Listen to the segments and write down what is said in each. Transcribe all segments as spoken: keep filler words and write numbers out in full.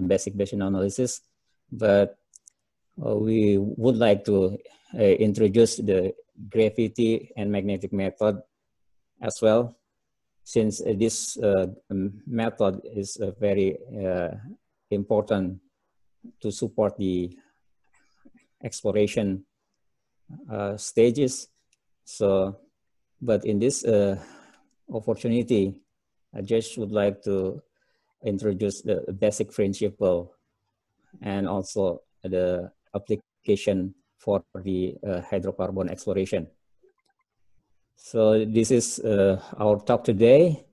basic Bayesian analysis, but uh, we would like to uh, introduce the gravity and magnetic method as well, since uh, this uh, method is uh, very uh, important to support the exploration uh, stages. So, but in this uh, opportunity, I just would like to introduce the basic principle and also the application for the uh, hydrocarbon exploration. So this is uh, our talk today.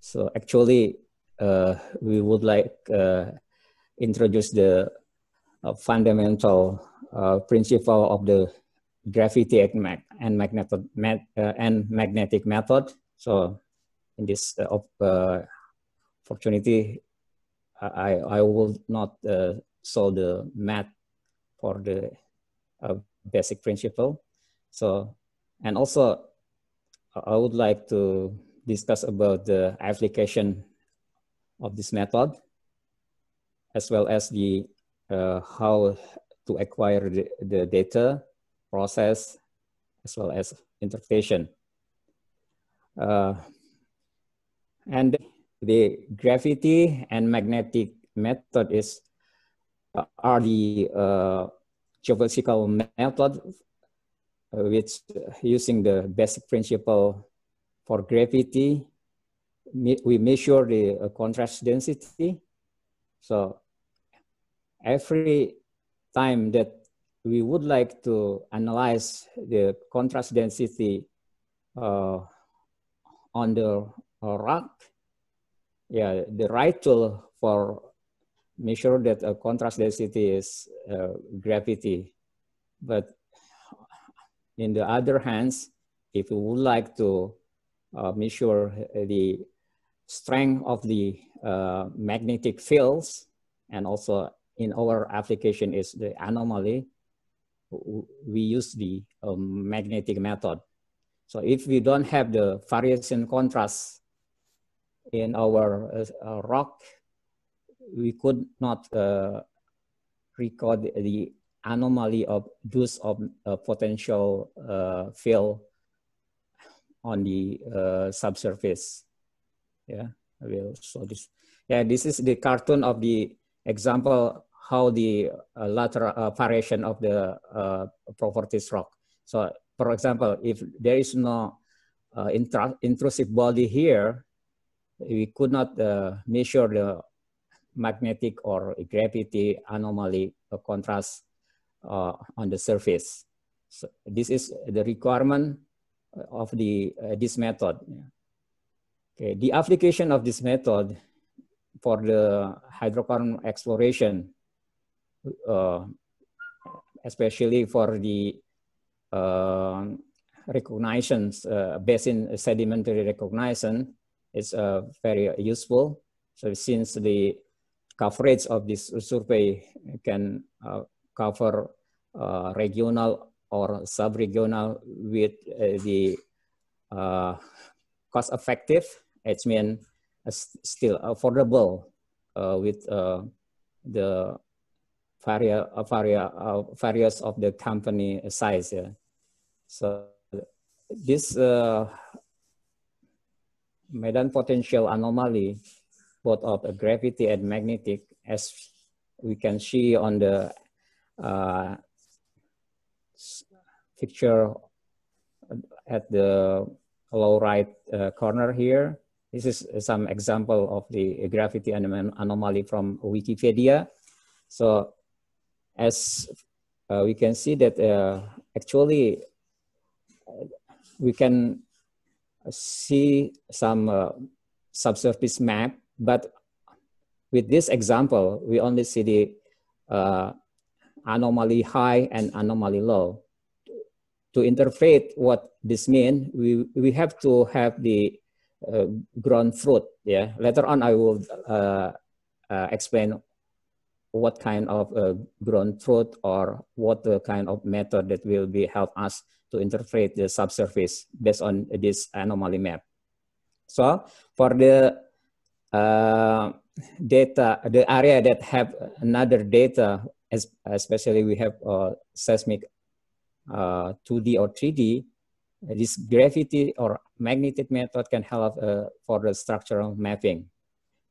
So actually, uh, we would like uh, introduce the uh, fundamental uh, principle of the gravity and, mag and, magnetic, mag uh, and magnetic method. So in this uh, uh, opportunity, I, I will not uh, solve the math for the uh, basic principle. So, and also I would like to discuss about the application of this method, as well as the uh, how to acquire the, the data, process, as well as interpretation. Uh, and the gravity and magnetic method is uh, are the uh, geophysical method which uh, using the basic principle for gravity, me we measure the uh, contrast density. So every time that we would like to analyze the contrast density uh, on the uh, rock, yeah, the right tool for measure that a uh, contrast density is uh, gravity. But in the other hands, if you would like to uh, measure the strength of the uh, magnetic fields, and also in our application is the anomaly, we use the um, magnetic method. So if we don't have the variation contrast in our uh, uh, rock, we could not uh, record the anomaly of dose of uh, potential uh, fill on the uh, subsurface. Yeah, I will show this. Yeah, this is the cartoon of the example how the uh, lateral uh, variation of the uh, properties rock. So, for example, if there is no uh, intrusive body here, we could not uh, measure the magnetic or gravity anomaly or contrast uh, on the surface. So this is the requirement of the uh, this method. Okay, the application of this method for the hydrocarbon exploration, uh, especially for the uh, recognitions, uh, basin sedimentary recognition, is uh, very useful. So since the coverage of this survey can uh, cover uh, regional or sub-regional with uh, the uh, cost-effective, it means uh, still affordable uh, with uh, the varia, varia, uh, various of the company size. Yeah. So this uh, Medan potential anomaly, both of uh, gravity and magnetic, as we can see on the uh, picture at the low right uh, corner here. This is some example of the gravity anom anomaly from Wikipedia. So as uh, we can see that uh, actually we can see some uh, subsurface map, but with this example, we only see the uh, anomaly high and anomaly low. To interpret what this means, we, we have to have the uh, ground truth. Yeah? Later on, I will uh, uh, explain what kind of uh, ground truth or what the kind of method that will be help us to interpret the subsurface based on this anomaly map. So for the Uh, data, the area that have another data, as especially we have uh, seismic uh, two D or three D, this gravity or magnetic method can help uh, for the structural mapping,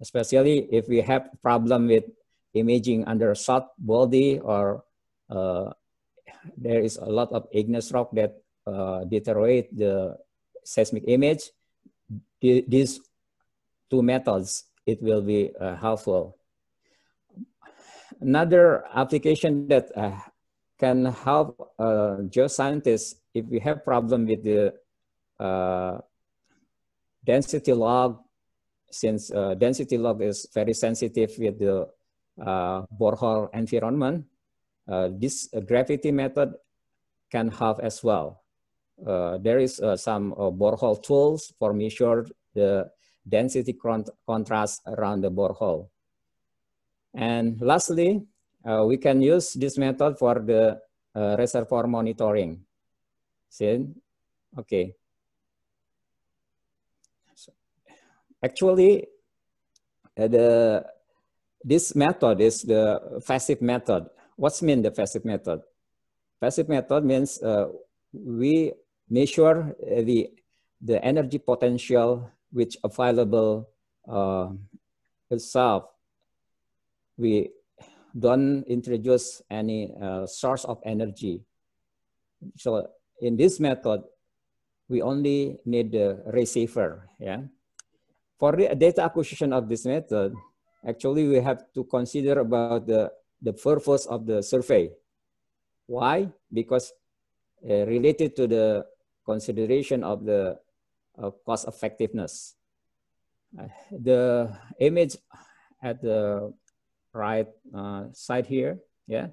especially if we have problem with imaging under a soft body or uh, there is a lot of igneous rock that uh, deteriorate the seismic image. These two methods, it will be uh, helpful. Another application that uh, can help uh, geoscientists, if we have problem with the uh, density log, since uh, density log is very sensitive with the uh, borehole environment, uh, this uh, gravity method can help as well. Uh, there is uh, some uh, borehole tools for measure the density con contrast around the borehole. And lastly, uh, we can use this method for the uh, reservoir monitoring. See? Okay. So actually, uh, the, this method is the passive method. What's mean the passive method? Passive method means uh, we measure the, the energy potential which available uh, itself. We don't introduce any uh, source of energy. So in this method, we only need the receiver. Yeah. For the data acquisition of this method, actually we have to consider about the, the purpose of the survey. Why? Because uh, related to the consideration of the uh, cost effectiveness. Uh, the image at the right uh, side here, yeah,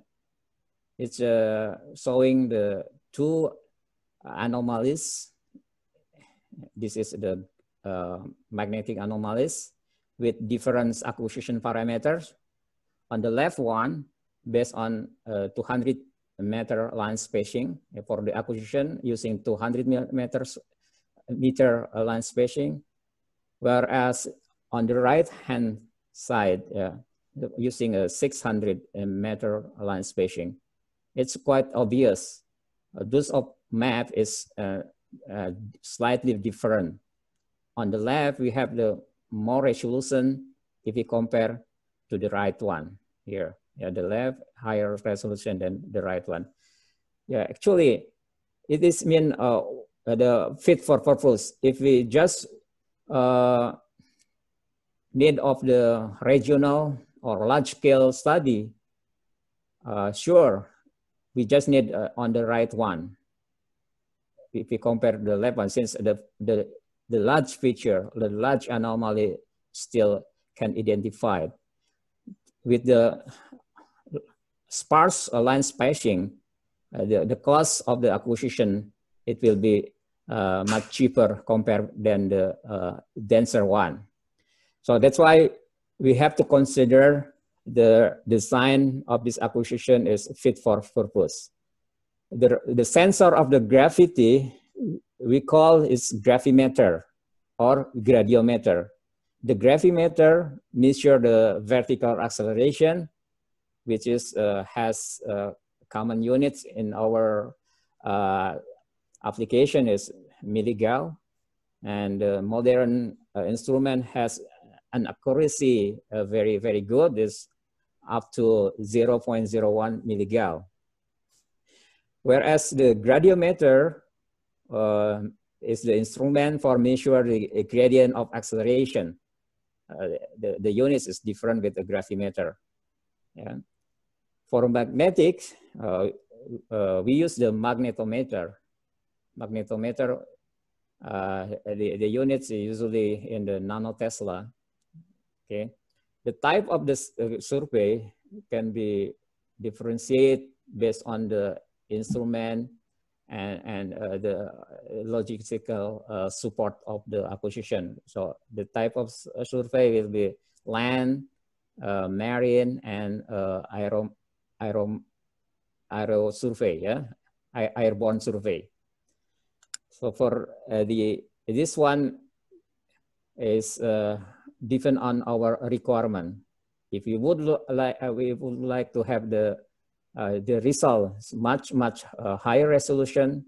it's uh, showing the two anomalies. This is the uh, magnetic anomalies with different acquisition parameters. On the left one, based on uh, two hundred meter line spacing for the acquisition using two hundred meters meter line spacing, whereas on the right hand side, yeah, using a six hundred meter line spacing. It's quite obvious. Uh, this of map is uh, uh, slightly different. On the left, we have the more resolution if we compare to the right one here. Yeah, the left higher resolution than the right one. Yeah, actually, it is mean uh, the fit for purpose. If we just uh, need of the regional or large-scale study, uh, sure, we just need uh, on the right one. If we compare the left one, since the, the, the large feature, the large anomaly still can identify. With the sparse line spacing, uh, the, the cost of the acquisition, it will be uh, much cheaper compared than the uh, denser one. So that's why we have to consider the design of this acquisition is fit for purpose. The, the sensor of the gravity we call is gravimeter or gradiometer. The gravimeter measures the vertical acceleration, which is, uh, has uh, common units in our uh, application is milligal, and uh, modern uh, instrument has an accuracy uh, very, very good, is up to zero point zero one milligal. Whereas the gradiometer uh, is the instrument for measuring the gradient of acceleration. Uh, the, the units is different with the gravimeter. Yeah. For magnetics, uh, uh, we use the magnetometer. Magnetometer, uh, the, the units are usually in the nanotesla. Okay. The type of this uh, survey can be differentiated based on the instrument and, and uh, the logistical uh, support of the acquisition. So the type of survey will be land, uh, marine, and uh, aero, aero, aero survey, yeah? Airborne survey. So for uh, the, this one is uh, depend on our requirement. If you would like, uh, we would like to have the uh, the results much much uh, higher resolution,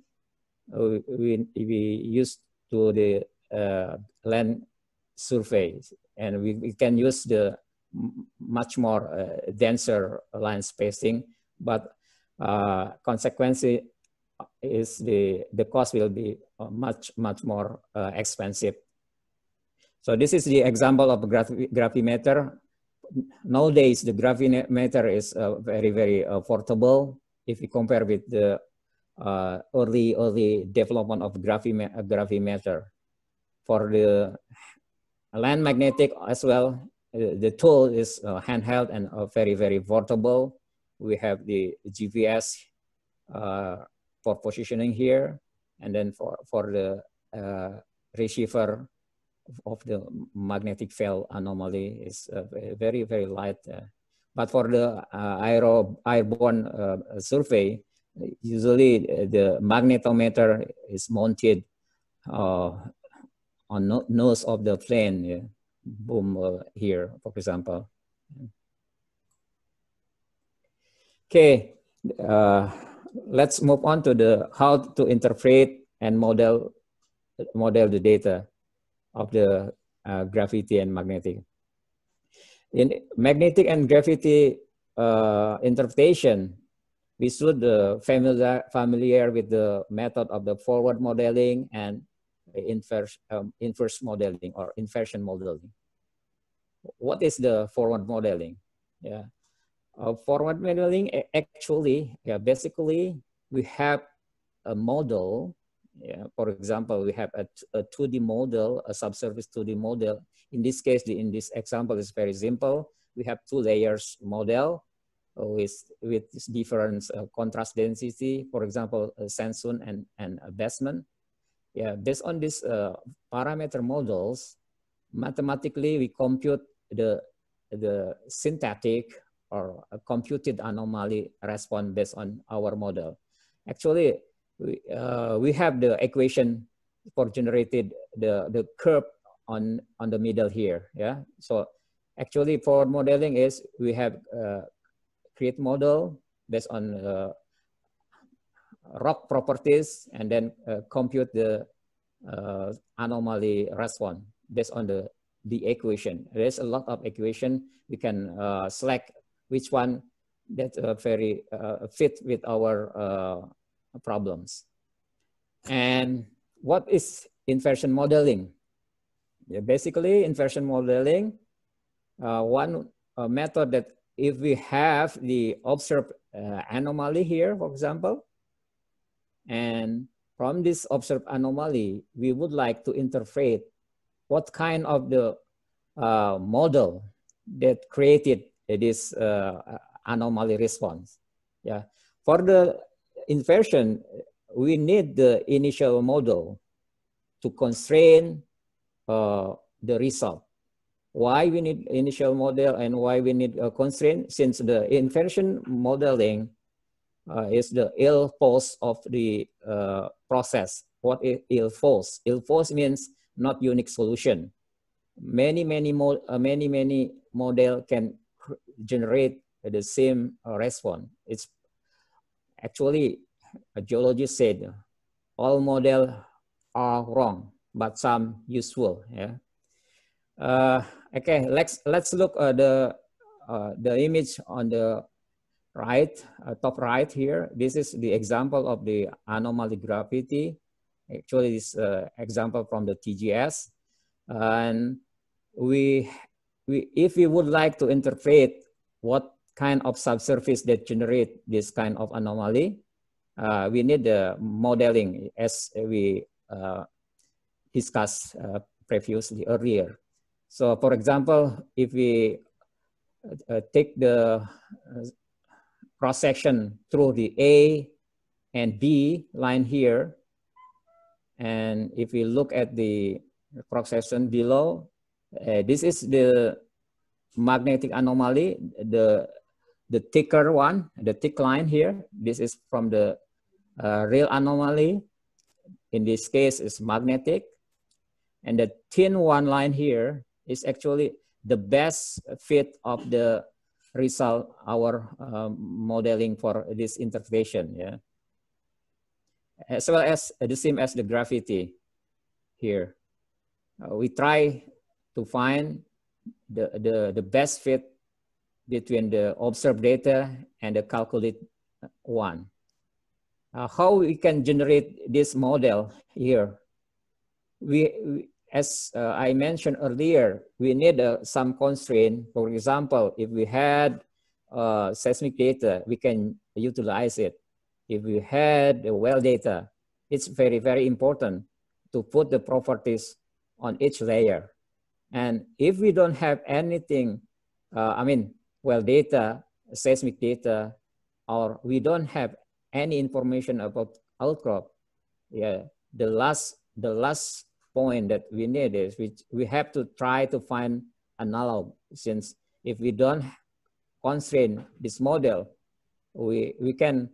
uh, we we use to the uh, land surveys, and we, we can use the much more uh, denser line spacing. But uh, consequence is the the cost will be much much more uh, expensive. So this is the example of graph graphimeter. Nowadays, the gravimeter is uh, very, very affordable if you compare with the uh, early, early development of gravimeter. For the land magnetic as well, uh, the tool is uh, handheld and uh, very, very portable. We have the G P S uh, for positioning here, and then for, for the uh, receiver of the magnetic field anomaly is uh, very, very light. Uh, but for the uh, aero, airborne uh, survey, usually the magnetometer is mounted uh, on the nose of the plane, yeah. Boom uh, here, for example. Okay, uh, let's move on to the how to interpret and model, model the data of the uh, gravity and magnetic. In magnetic and gravity uh, interpretation, we should uh, familiar, familiar with the method of the forward modeling and inverse, um, inverse modeling or inversion modeling. What is the forward modeling? Yeah, uh, forward modeling actually, yeah, basically we have a model. Yeah, for example, we have a, a two D model, a subsurface two D model. In this case, the, in this example is very simple. We have two layers model with, with different uh, contrast density, for example, uh, sandstone and, and basement. Yeah, based on these uh, parameter models, mathematically, we compute the, the synthetic or computed anomaly response based on our model. Actually, We, uh, we have the equation for generated the, the curve on, on the middle here, yeah? So actually forward modeling is we have uh, create model based on uh, rock properties and then uh, compute the uh, anomaly response based on the, the equation. There's a lot of equation. We can uh, select which one that uh, very uh, fit with our uh, problems. And what is inversion modeling? Yeah, basically, inversion modeling, uh, one uh, method that if we have the observed uh, anomaly here, for example, and from this observed anomaly, we would like to interpret what kind of the uh, model that created this uh, anomaly response. Yeah, for the inversion, we need the initial model to constrain uh, the result. Why we need initial model and why we need a constraint? Since the inversion modeling uh, is the ill force of the uh, process. What is ill force? Ill force means not unique solution. Many, many, mo uh, many, many model can generate the same uh, response. It's actually, a geologist said, all models are wrong, but some useful. Yeah. Uh, okay, let's let's look at the uh, the image on the right, uh, top right here. This is the example of the anomaly gravity. Actually, this uh, example from the T G S, and we we if we would like to interpret what kind of subsurface that generate this kind of anomaly, uh, we need the modeling as we uh, discussed uh, previously earlier. So for example, if we uh, take the cross section through the A and B line here, and if we look at the cross section below, uh, this is the magnetic anomaly, the The thicker one, the thick line here, this is from the uh, real anomaly. In this case, it's magnetic. And the thin one line here is actually the best fit of the result, our um, modeling for this interpretation, yeah. As well as uh, the same as the gravity here. Uh, we try to find the, the, the best fit between the observed data and the calculated one. Uh, how we can generate this model here? We, we as uh, I mentioned earlier, we need uh, some constraint. For example, if we had uh, seismic data, we can utilize it. If we had the well data, it's very, very important to put the properties on each layer. And if we don't have anything, uh, I mean, well data, seismic data, or we don't have any information about outcrop, yeah, the last, the last point that we need is which we have to try to find analog, since if we don't constrain this model, we, we can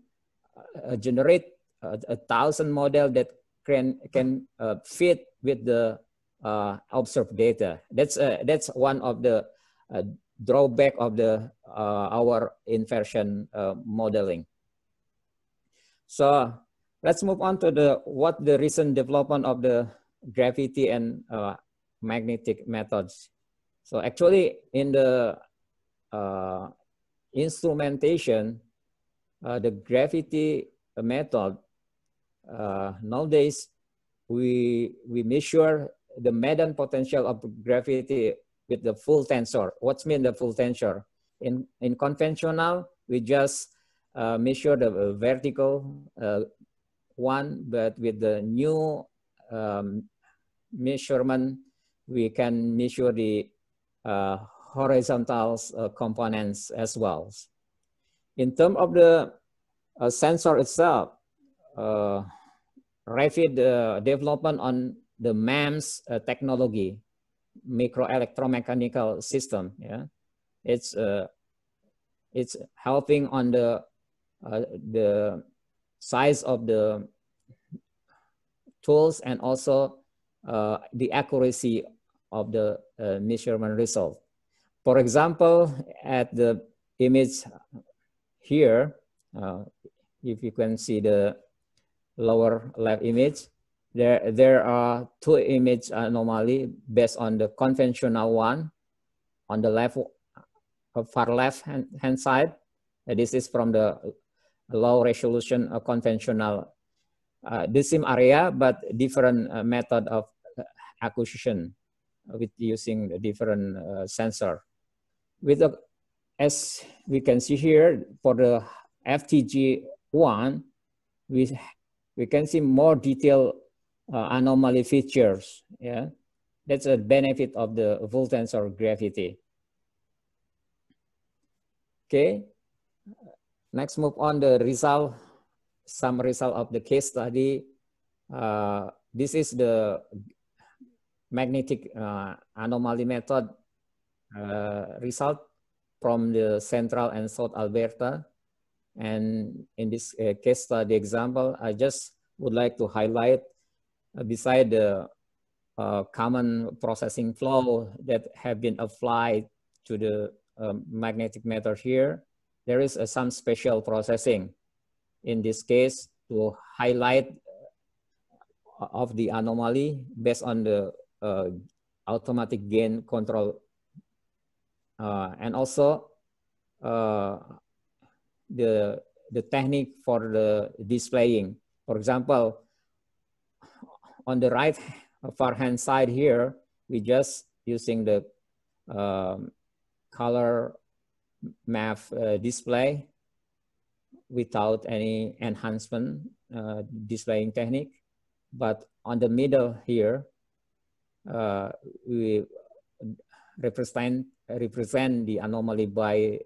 Uh, generate a, a thousand model that can can uh, fit with the uh, observed data. That's uh, that's one of the uh, drawback of the uh, our inversion uh, modeling. So let's move on to the what the recent development of the gravity and uh, magnetic methods. So actually in the uh, instrumentation, Uh, the gravity method, uh, nowadays we we measure the Medan potential of gravity with the full tensor. What's mean the full tensor? In in conventional, we just uh, measure the vertical uh, one, but with the new um, measurement, we can measure the uh, horizontal uh, components as well. In terms of the uh, sensor itself, uh, rapid uh, development on the MEMS uh, technology, microelectromechanical system. Yeah, it's uh, it's helping on the uh, the size of the tools and also uh, the accuracy of the uh, measurement result. For example, at the image here, uh, if you can see the lower left image, there, there are two image anomaly based on the conventional one on the left, uh, far left hand, hand side. Uh, this is from the low resolution uh, conventional, uh, the same area, but different uh, method of acquisition with using the different uh, sensor. With the as we can see here, for the F T G one, we, we can see more detailed uh, anomaly features. Yeah, that's a benefit of the full tensor gravity. Okay, next move on the result, some result of the case study. Uh, this is the magnetic uh, anomaly method uh, result from the Central and South Alberta. And in this uh, case study example, I just would like to highlight uh, beside the uh, common processing flow that have been applied to the uh, magnetic method here, there is uh, some special processing in this case to highlight uh, of the anomaly based on the uh, automatic gain control. Uh, and also uh, the, the technique for the displaying. For example, on the right far hand side here, we just using the um, color map uh, display without any enhancement uh, displaying technique. But on the middle here, uh, we represent represent the anomaly by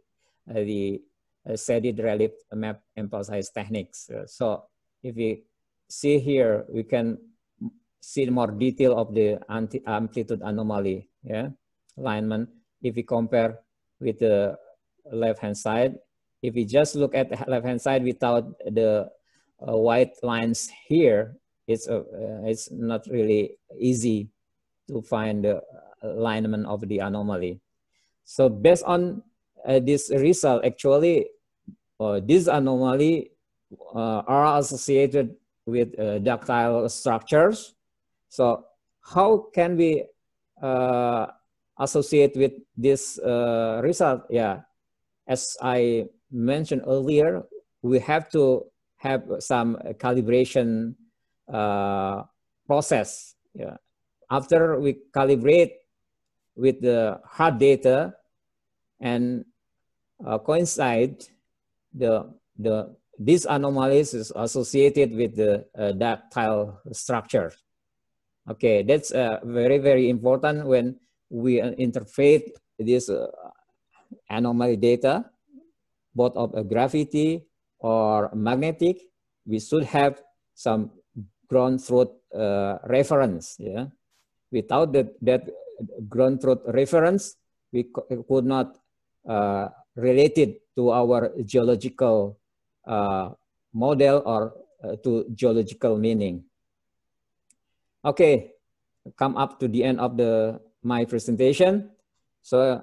uh, the uh, shaded relief map impulse size techniques. Uh, so if we see here, we can see more detail of the amplitude anomaly, yeah, alignment. If we compare with the left-hand side, if we just look at the left-hand side without the uh, white lines here, it's, uh, uh, it's not really easy to find the alignment of the anomaly. So based on uh, this result, actually, uh, this anomaly uh, are associated with uh, ductile structures. So how can we uh, associate with this uh, result? Yeah, as I mentioned earlier, we have to have some calibration uh, process. Yeah. After we calibrate with the hard data and uh, coincide, the, the, these anomalies is associated with the uh, ductile structure. Okay, that's uh, very, very important when we uh, interpret this uh, anomaly data, both of uh, gravity or magnetic. We should have some ground truth uh, reference. Yeah, without that, that ground truth reference, we could not uh, relate it to our geological uh, model or uh, to geological meaning. Okay, come up to the end of the my presentation. So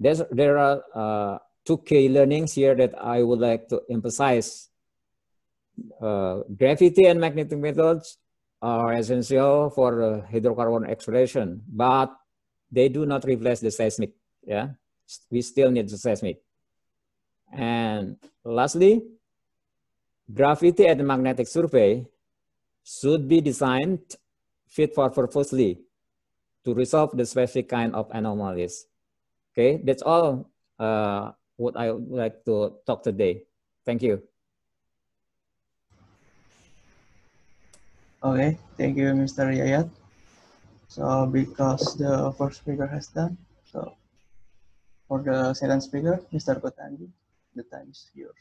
there's, there are uh, two key learnings here that I would like to emphasize. Uh, gravity and magnetic methods are essential for uh, hydrocarbon exploration, but they do not replace the seismic. Yeah, we still need the seismic. And lastly, gravity and magnetic survey should be designed fit for purposely to resolve the specific kind of anomalies. Okay, that's all uh, what I would like to talk today. Thank you. Okay, thank you, Mister Yayat. So because the first speaker has done, so for the second speaker, Mister Kotanji, the time is yours.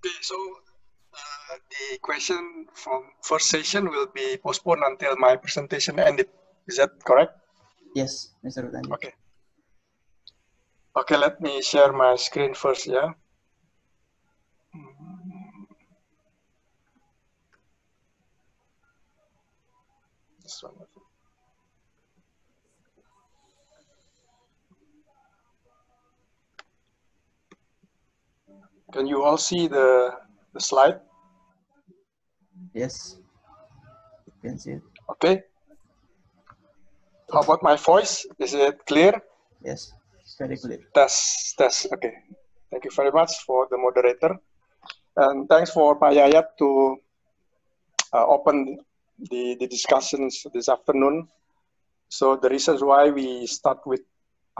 Okay, so uh, the question from first session will be postponed until my presentation ended. Is that correct? Yes, Mister Kotanji. Okay. Okay, let me share my screen first, yeah. Can you all see the, the slide? Yes, you can see it. Okay. How about my voice? Is it clear? Yes, it's very clear. That's, that's okay. Thank you very much for the moderator. And thanks for Pak Yayat to uh, open The, the discussions this afternoon. So the reasons why we start with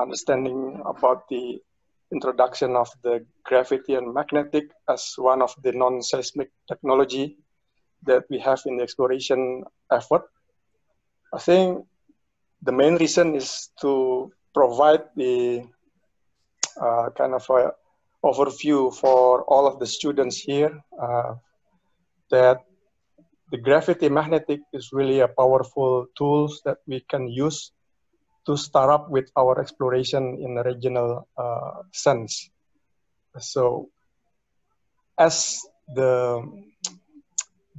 understanding about the introduction of the gravity and magnetic as one of the non-seismic technology that we have in the exploration effort. I think the main reason is to provide the uh, kind of a overview for all of the students here uh, that the gravity magnetic is really a powerful tool that we can use to start up with our exploration in a regional uh, sense. So as the,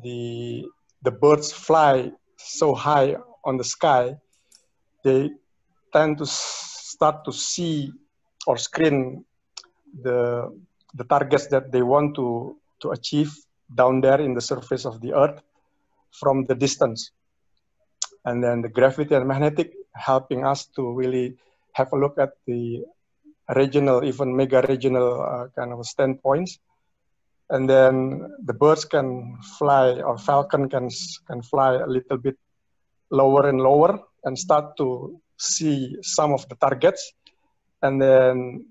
the, the birds fly so high on the sky, they tend to start to see or screen the, the targets that they want to, to achieve down there in the surface of the earth from the distance. And then the gravity and magnetic helping us to really have a look at the regional, even mega regional uh, kind of standpoints. And then the birds can fly, or falcon can, can fly a little bit lower and lower and start to see some of the targets. And then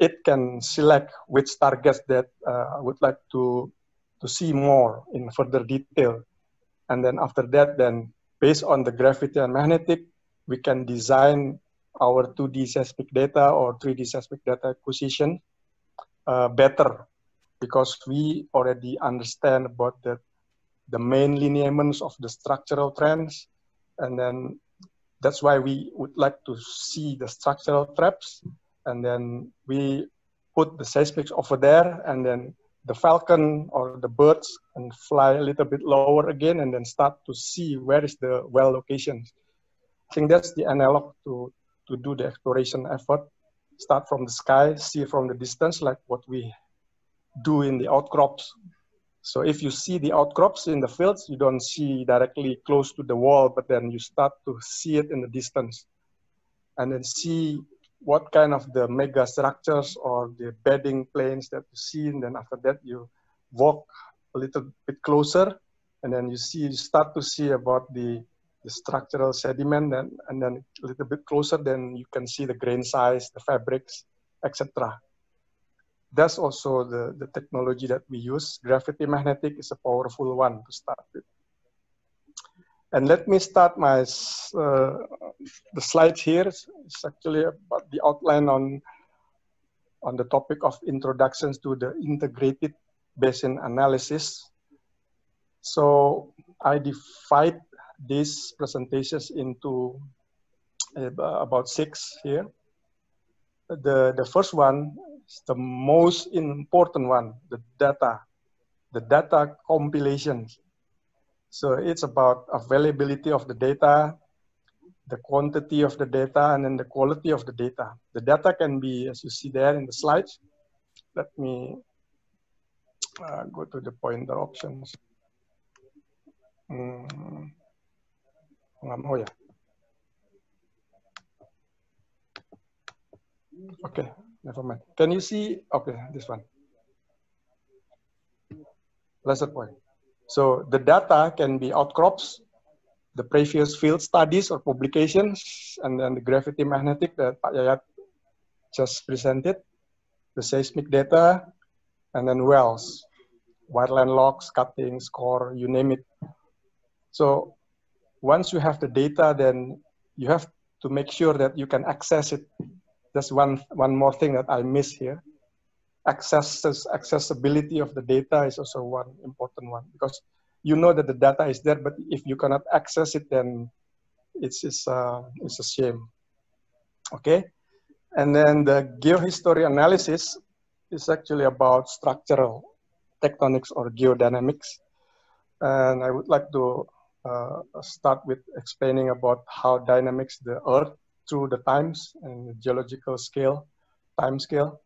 it can select which targets that uh, would like to, to see more in further detail. And then after that, then based on the gravity and magnetic, we can design our two D seismic data or three D seismic data acquisition uh, better, because we already understand about the, the main lineaments of the structural trends. And then that's why we would like to see the structural traps. And then we put the seismics over there, and then the falcon or the birds and fly a little bit lower again and then start to see where is the well location. I think that's the analog to, to do the exploration effort. Start from the sky, see from the distance like what we do in the outcrops. So if you see the outcrops in the fields, you don't see directly close to the wall, but then you start to see it in the distance. And then see what kind of the mega structures or the bedding planes that you see, and then after that you walk a little bit closer, and then you see, you start to see about the, the structural sediment, and, and then a little bit closer, then you can see the grain size, the fabrics, et cetera. That's also the, the technology that we use. Gravity magnetic is a powerful one to start with. And let me start my uh, the slide here. It's actually about the outline on on the topic of introductions to the integrated basin analysis. So I divide these presentations into uh, about six here. The the first one is the most important one: the data, the data compilations. So it's about availability of the data, the quantity of the data, and then the quality of the data. The data can be, as you see there in the slides. Let me uh, go to the pointer options. Mm. Oh, yeah. Okay, never mind. Can you see? Okay, this one. Lesser point. So the data can be outcrops, the previous field studies or publications, and then the gravity magnetic that Pak Yayat just presented, the seismic data, and then wells, wireline logs, cuttings, core, you name it. So once you have the data, then you have to make sure that you can access it. That's one, one more thing that I miss here. Access, accessibility of the data is also one important one, because you know that the data is there, but if you cannot access it, then it's, it's, uh, it's a shame. Okay, and then the geohistory analysis is actually about structural tectonics or geodynamics, and I would like to uh, start with explaining about how dynamics the Earth through the times and the geological scale, time scale.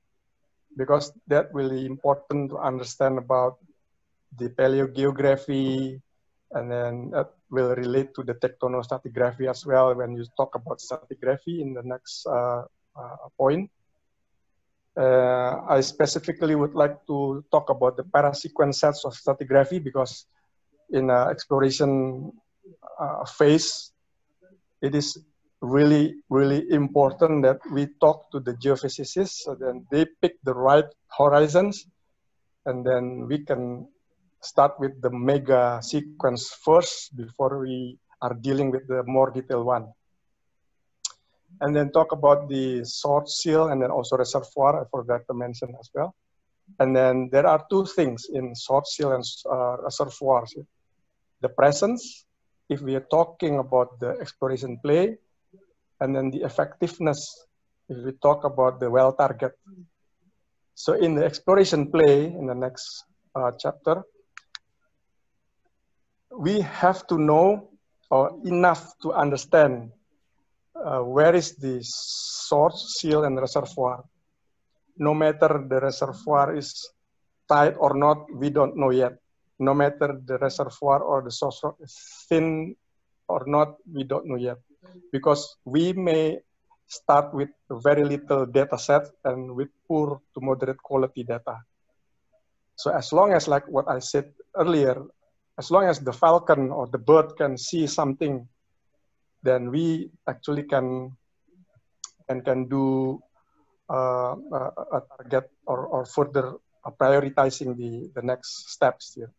Because that will be important to understand about the paleogeography, and then that will relate to the tectonostatigraphy as well when you talk about stratigraphy in the next uh, uh, point. Uh, I specifically would like to talk about the parasequence sets of stratigraphy, because in uh, exploration uh, phase, it is really, really important that we talk to the geophysicists, so then they pick the right horizons, and then we can start with the mega sequence first before we are dealing with the more detailed one. And then talk about the salt seal and then also reservoir, I forgot to mention as well. And then there are two things in salt seal and uh, reservoirs. The presence, if we are talking about the exploration play, and then the effectiveness, if we talk about the well target. So in the exploration play, in the next uh, chapter, we have to know or enough to understand uh, where is the source, seal, and reservoir. No matter the reservoir is tight or not, we don't know yet. No matter the reservoir or the source is thin or not, we don't know yet. Because we may start with very little data set and with poor to moderate quality data. So as long as, like what I said earlier, as long as the falcon or the bird can see something, then we actually can and can do uh, a target or, or further prioritizing the, the next steps here.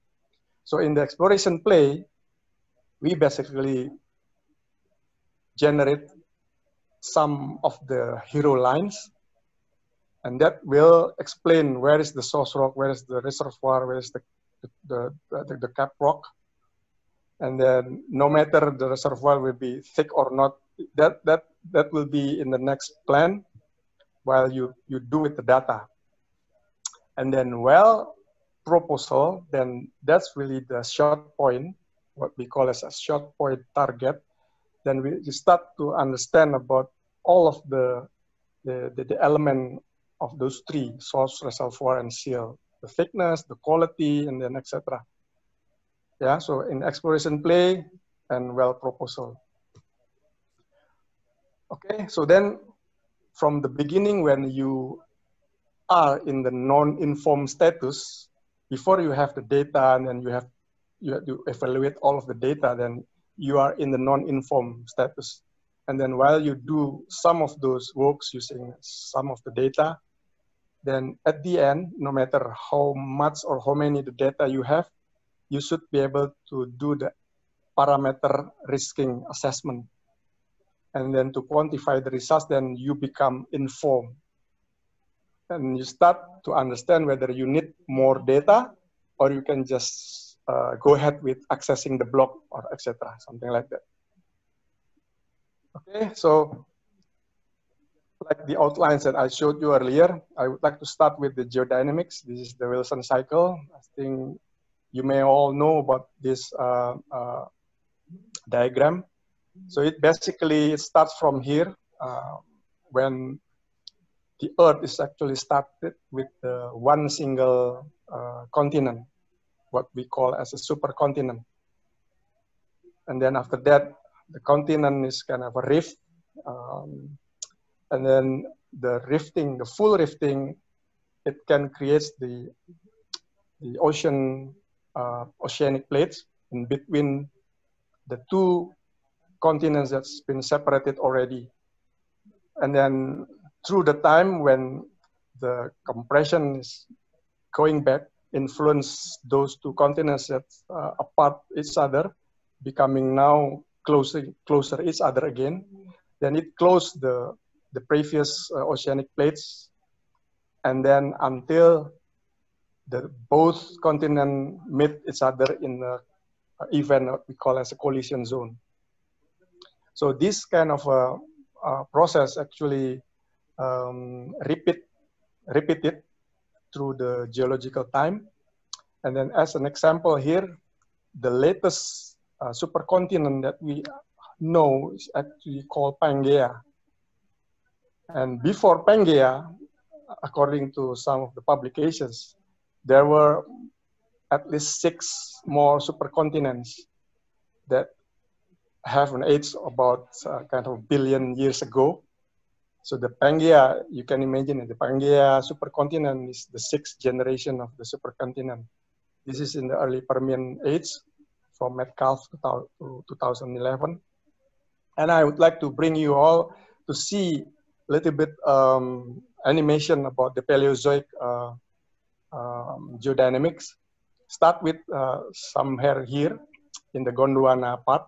So in the exploration play, we basically generate some of the hero lines, and that will explain where is the source rock, where is the reservoir, where is the, the, the, the cap rock. And then no matter the reservoir will be thick or not, that, that, that will be in the next plan while you, you do with the data. And then well, proposal, then that's really the short point, what we call as a short point target. Then we start to understand about all of the, the, the, the element of those three, source, reservoir, and seal, the thickness, the quality, and then et cetera. Yeah, so in exploration play and well proposal. Okay, so then from the beginning when you are in the non-informed status, before you have the data and then you have, you have to evaluate all of the data, then you are in the non-informed status. And then while you do some of those works using some of the data, then at the end, no matter how much or how many the data you have, you should be able to do the parameter risking assessment. And then to quantify the results, then you become informed. And you start to understand whether you need more data or you can just uh, go ahead with accessing the block or et cetera, something like that. Okay, so like the outlines that I showed you earlier, I would like to start with the geodynamics. This is the Wilson cycle. I think you may all know about this uh, uh, diagram. So it basically starts from here uh, when the Earth is actually started with uh, one single uh, continent, what we call as a supercontinent. And then after that, the continent is kind of a rift. Um, and then the rifting, the full rifting, it can create the, the ocean, uh, oceanic plates in between the two continents that's been separated already. And then through the time when the compression is going back, influence those two continents that uh, apart each other, becoming now closer, closer each other again. Then it closed the, the previous uh, oceanic plates. And then until the both continents meet each other in the event we call as a collision zone. So this kind of a, a process actually um, repeat, repeated through the geological time. And then as an example here, the latest uh, supercontinent that we know is actually called Pangaea. And before Pangaea, according to some of the publications, there were at least six more supercontinents that have an age about uh, kind of billion years ago. So the Pangaea, you can imagine the Pangaea supercontinent is the sixth generation of the supercontinent. This is in the early Permian age from Metcalfe to two thousand eleven. And I would like to bring you all to see a little bit um, animation about the Paleozoic uh, um, geodynamics. Start with uh, somewhere here in the Gondwana part,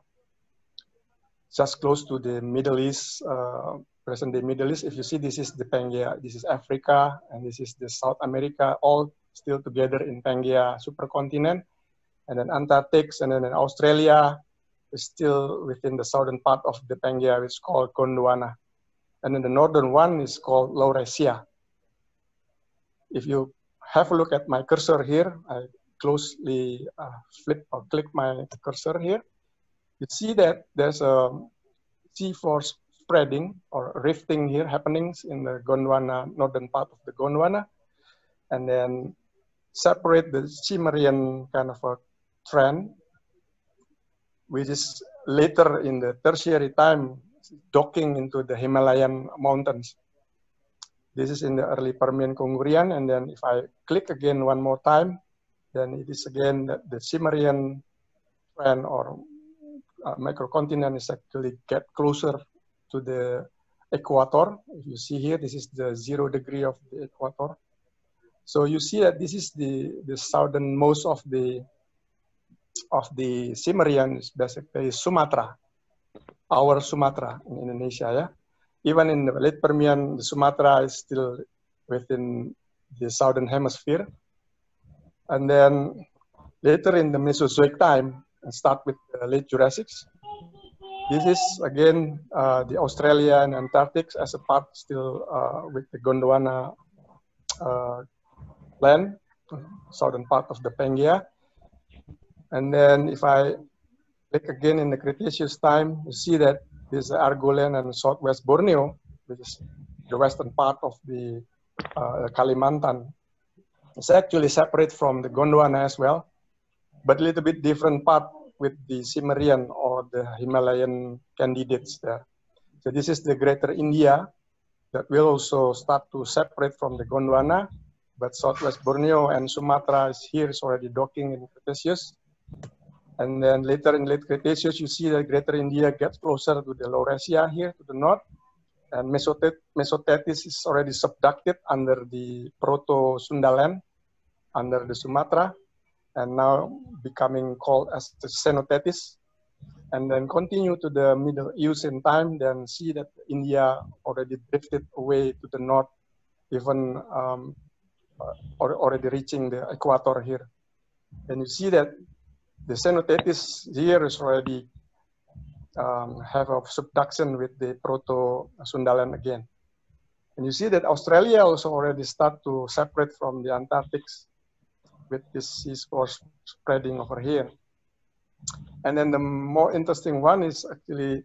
just close to the Middle East, uh, present-day Middle East. If you see, this is the Pangaea, this is Africa, and this is the South America, all still together in Pangaea supercontinent. And then Antarctic, and then Australia is still within the southern part of the Pangaea, which is called Gondwana. And then the northern one is called Laurasia. If you have a look at my cursor here, I closely uh, flip or click my cursor here. You see that there's a sea force spreading or rifting here happenings in the Gondwana, northern part of the Gondwana, and then separate the Cimmerian kind of a trend, which is later in the tertiary time docking into the Himalayan mountains. This is in the early Permian Kongurian, and then if I click again one more time, then it is again that the Cimmerian trend or Uh, microcontinent is actually get closer to the equator. You see here, this is the zero degree of the equator. So you see that this is the, the southernmost of the of the Cimmerian, is basically Sumatra, our Sumatra in Indonesia. Yeah, even in the late Permian, the Sumatra is still within the southern hemisphere. And then later in the Mesozoic time, and start with the late Jurassic. This is again uh, the Australia and Antarctic as a part still uh, with the Gondwana uh, land, southern part of the Pangaea. And then if I click again in the Cretaceous time, you see that this Argoland and Southwest Borneo, which is the western part of the uh, Kalimantan. It's actually separate from the Gondwana as well, but a little bit different part with the Cimmerian or the Himalayan candidates there. So this is the Greater India that will also start to separate from the Gondwana, but Southwest Borneo and Sumatra is here, is already docking in Cretaceous. And then later in late Cretaceous, you see that Greater India gets closer to the Laurasia here to the north, and Mesotethys is already subducted under the Proto-Sundaland, under the Sumatra, and now becoming called as the Neotethys. And then continue to the Middle East in time, then see that India already drifted away to the north, even um, or already reaching the equator here. And you see that the Neotethys here is already um, have a subduction with the Proto-Sundaland again. And you see that Australia also already start to separate from the Antarctic with this sea floor spreading over here. And then the more interesting one is actually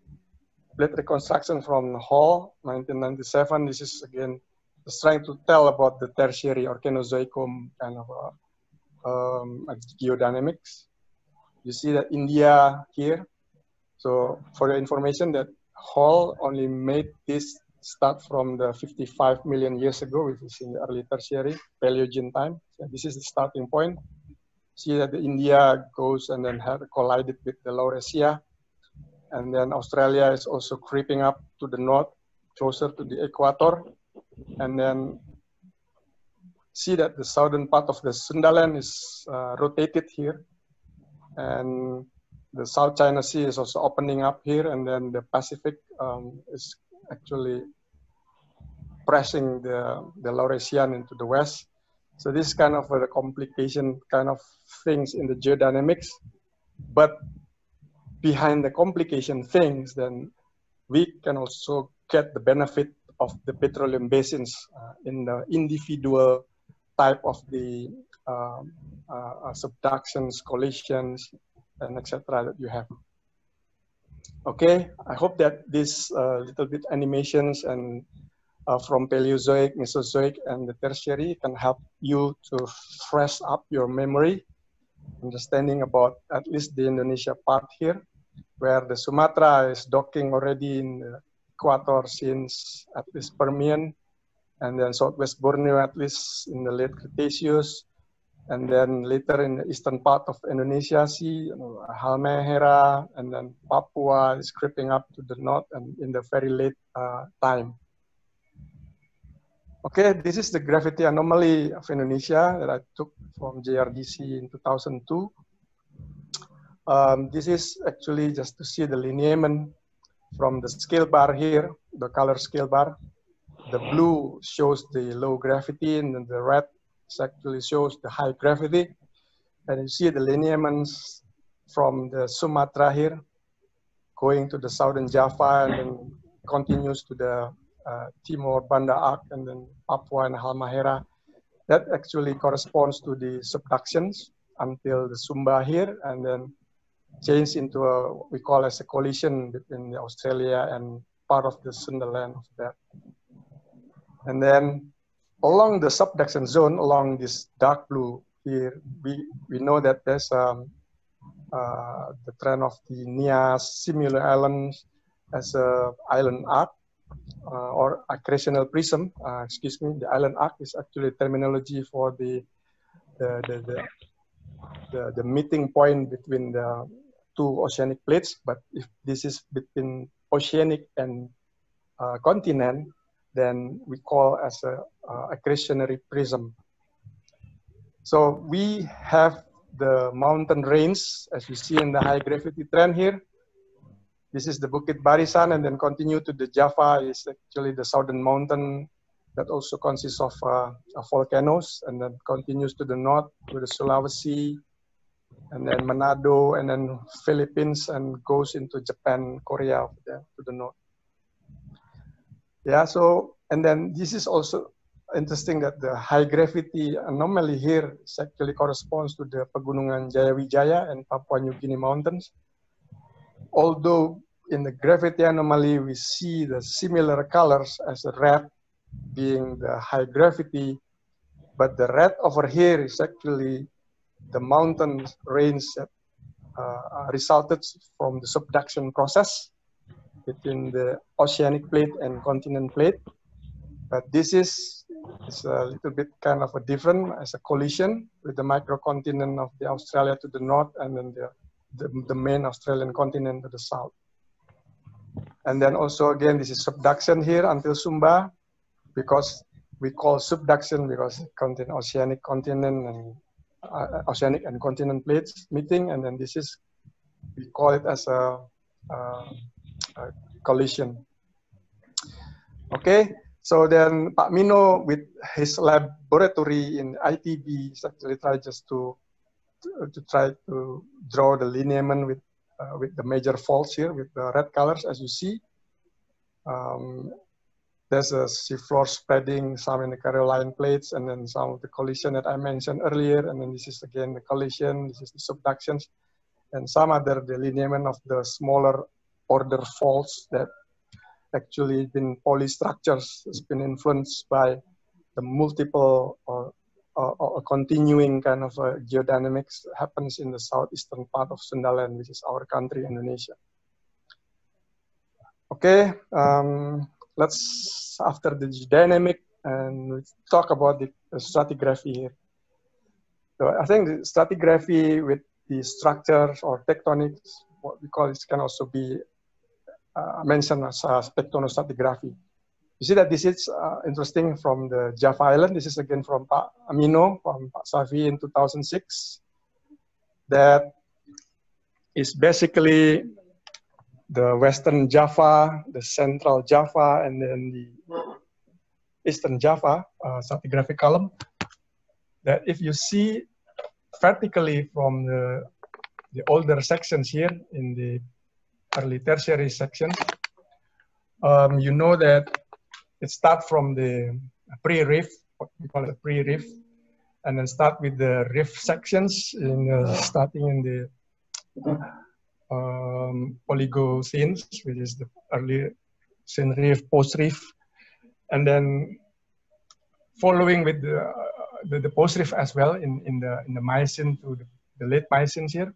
plate reconstruction from Hall, nineteen ninety-seven. This is again just trying to tell about the tertiary or Cenozoicum kind of uh, um, geodynamics. You see that India here. So for your information, that Hall only made this start from the fifty-five million years ago, which is in the early tertiary, Paleogene time. So this is the starting point. See that the India goes and then had collided with the Laurasia. And then Australia is also creeping up to the north, closer to the equator. And then see that the southern part of the Sundaland is uh, rotated here. And the South China Sea is also opening up here. And then the Pacific um, is actually pressing the, the Laurasian into the west. So this is kind of a complication kind of things in the geodynamics, but behind the complication things, then we can also get the benefit of the petroleum basins uh, in the individual type of the um, uh, subductions, collisions, and et cetera that you have. Okay, I hope that this uh, little bit animations and Uh, from Paleozoic, Mesozoic, and the Tertiary can help you to fresh up your memory, understanding about at least the Indonesia part here, where the Sumatra is docking already in the equator since at least Permian, and then Southwest Borneo at least in the late Cretaceous, and then later in the eastern part of Indonesia, see you know, Halmahera, and then Papua is creeping up to the north and in the very late uh, time. Okay, this is the gravity anomaly of Indonesia that I took from J R D C in two thousand two. Um, this is actually just to see the lineament from the scale bar here, the color scale bar. The blue shows the low gravity, and then the red actually shows the high gravity. And you see the lineaments from the Sumatra here, going to the southern Java, and then continues to the Uh, Timor, Banda Ark, and then Papua and Halmahera. That actually corresponds to the subductions until the Sumba here, and then change into a, what we call as a collision between Australia and part of the Sundaland of that. And then along the subduction zone, along this dark blue here, we, we know that there's um, uh, the trend of the Nias, similar islands as a island arc. Uh, or accretional prism, uh, excuse me, the island arc is actually terminology for the the, the, the, the the meeting point between the two oceanic plates. But if this is between oceanic and uh, continent, then we call as a uh, accretionary prism. So we have the mountain range, as you see in the high gravity trend here. This is the Bukit Barisan, and then continue to the Java is actually the southern mountain that also consists of, uh, of volcanoes, and then continues to the north to the Sulawesi, and then Manado, and then Philippines, and goes into Japan, Korea over there to the north. Yeah, so, and then this is also interesting that the high gravity anomaly here actually corresponds to the Pegunungan Jayawijaya and Papua New Guinea mountains. Although in the gravity anomaly, we see the similar colors as the red being the high gravity, but the red over here is actually the mountain range that uh, resulted from the subduction process between the oceanic plate and continent plate. But this is it's a little bit kind of a different as a collision with the microcontinent of the Australia to the north, and then the, the, the main Australian continent to the south. And then also again, this is subduction here until Sumba, because we call subduction because it oceanic continent and uh, oceanic and continent plates meeting, and then this is, we call it as a, a, a collision. Okay, so then Pak Mino with his laboratory in I T B actually tried just to, to, to try to draw the lineament with Uh, with the major faults here, with the red colors, as you see. Um, there's a seafloor spreading, some in the Caroline plates, and then some of the collision that I mentioned earlier, and then this is again the collision, this is the subductions, and some other delineament of the smaller order faults that actually been polystructures has been influenced by the multiple or a continuing kind of uh, geodynamics happens in the southeastern part of Sundaland, which is our country, Indonesia. Okay, um, let's, after the geodynamic, and let's talk about the, the stratigraphy here. So I think the stratigraphy with the structures or tectonics, what we call it, can also be uh, mentioned as uh, tectonostratigraphy. You see that this is uh, interesting from the Java Island. This is again from Pak Amino, from Pak Safi in two thousand six. That is basically the Western Java, the Central Java, and then the Eastern Java uh, stratigraphic column. That if you see vertically from the, the older sections here in the early tertiary sections, um, you know that it starts from the pre-rift, what we call it pre-rift, and then start with the rift sections, in, uh, starting in the um, Oligocene, which is the early Cene rift, post-rift, and then following with the, uh, the, the post-rift as well in, in, the, in the Miocene to the, the late Miocene here.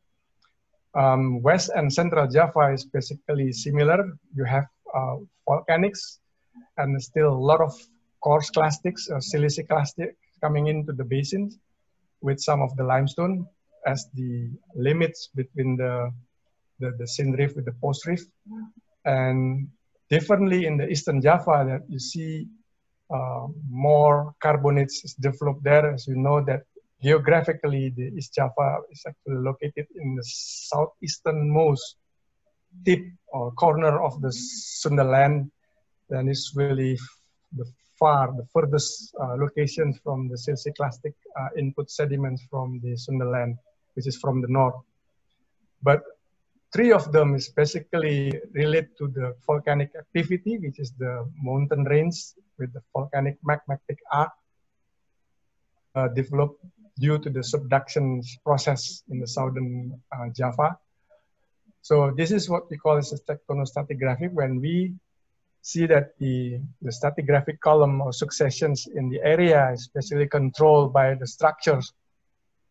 Um, West and Central Java is basically similar. You have uh, volcanics, and still a lot of coarse clastics, uh, silicic clastics coming into the basins with some of the limestone as the limits between the, the, the Cene rift with the post rift. And differently in the Eastern Java, that you see uh, more carbonates is developed there. As you know that geographically, the East Java is actually located in the southeasternmost tip or corner of the Sundaland, and it's really the far, the furthest uh, location from the siliciclastic uh, input sediments from the Sundaland, which is from the north. But three of them is basically related to the volcanic activity, which is the mountain range with the volcanic magmatic arc uh, developed due to the subduction process in the southern uh, Java. So this is what we call as a tectonostratigraphic, when we see that the, the stratigraphic column or successions in the area is basically controlled by the structures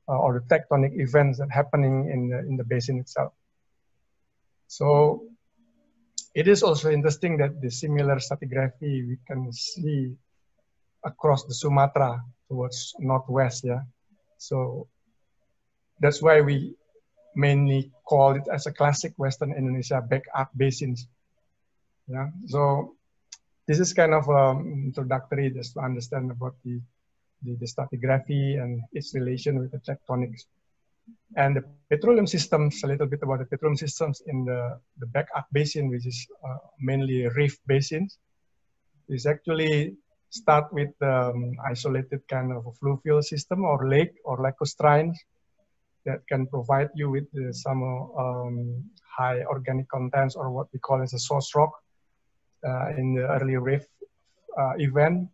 uh, or the tectonic events that are happening in the, in the basin itself. So it is also interesting that the similar stratigraphy we can see across the Sumatra towards northwest, yeah. So that's why we mainly call it as a classic Western Indonesia back arc basins. Yeah, so this is kind of um, introductory just to understand about the, the, the stratigraphy and its relation with the tectonics. And the petroleum systems, a little bit about the petroleum systems in the, the back arc basin, which is uh, mainly rift basins, is actually start with um, isolated kind of a fluvial system or lake or lacustrines that can provide you with uh, some um, high organic contents or what we call as a source rock. Uh, in the early rift uh, event,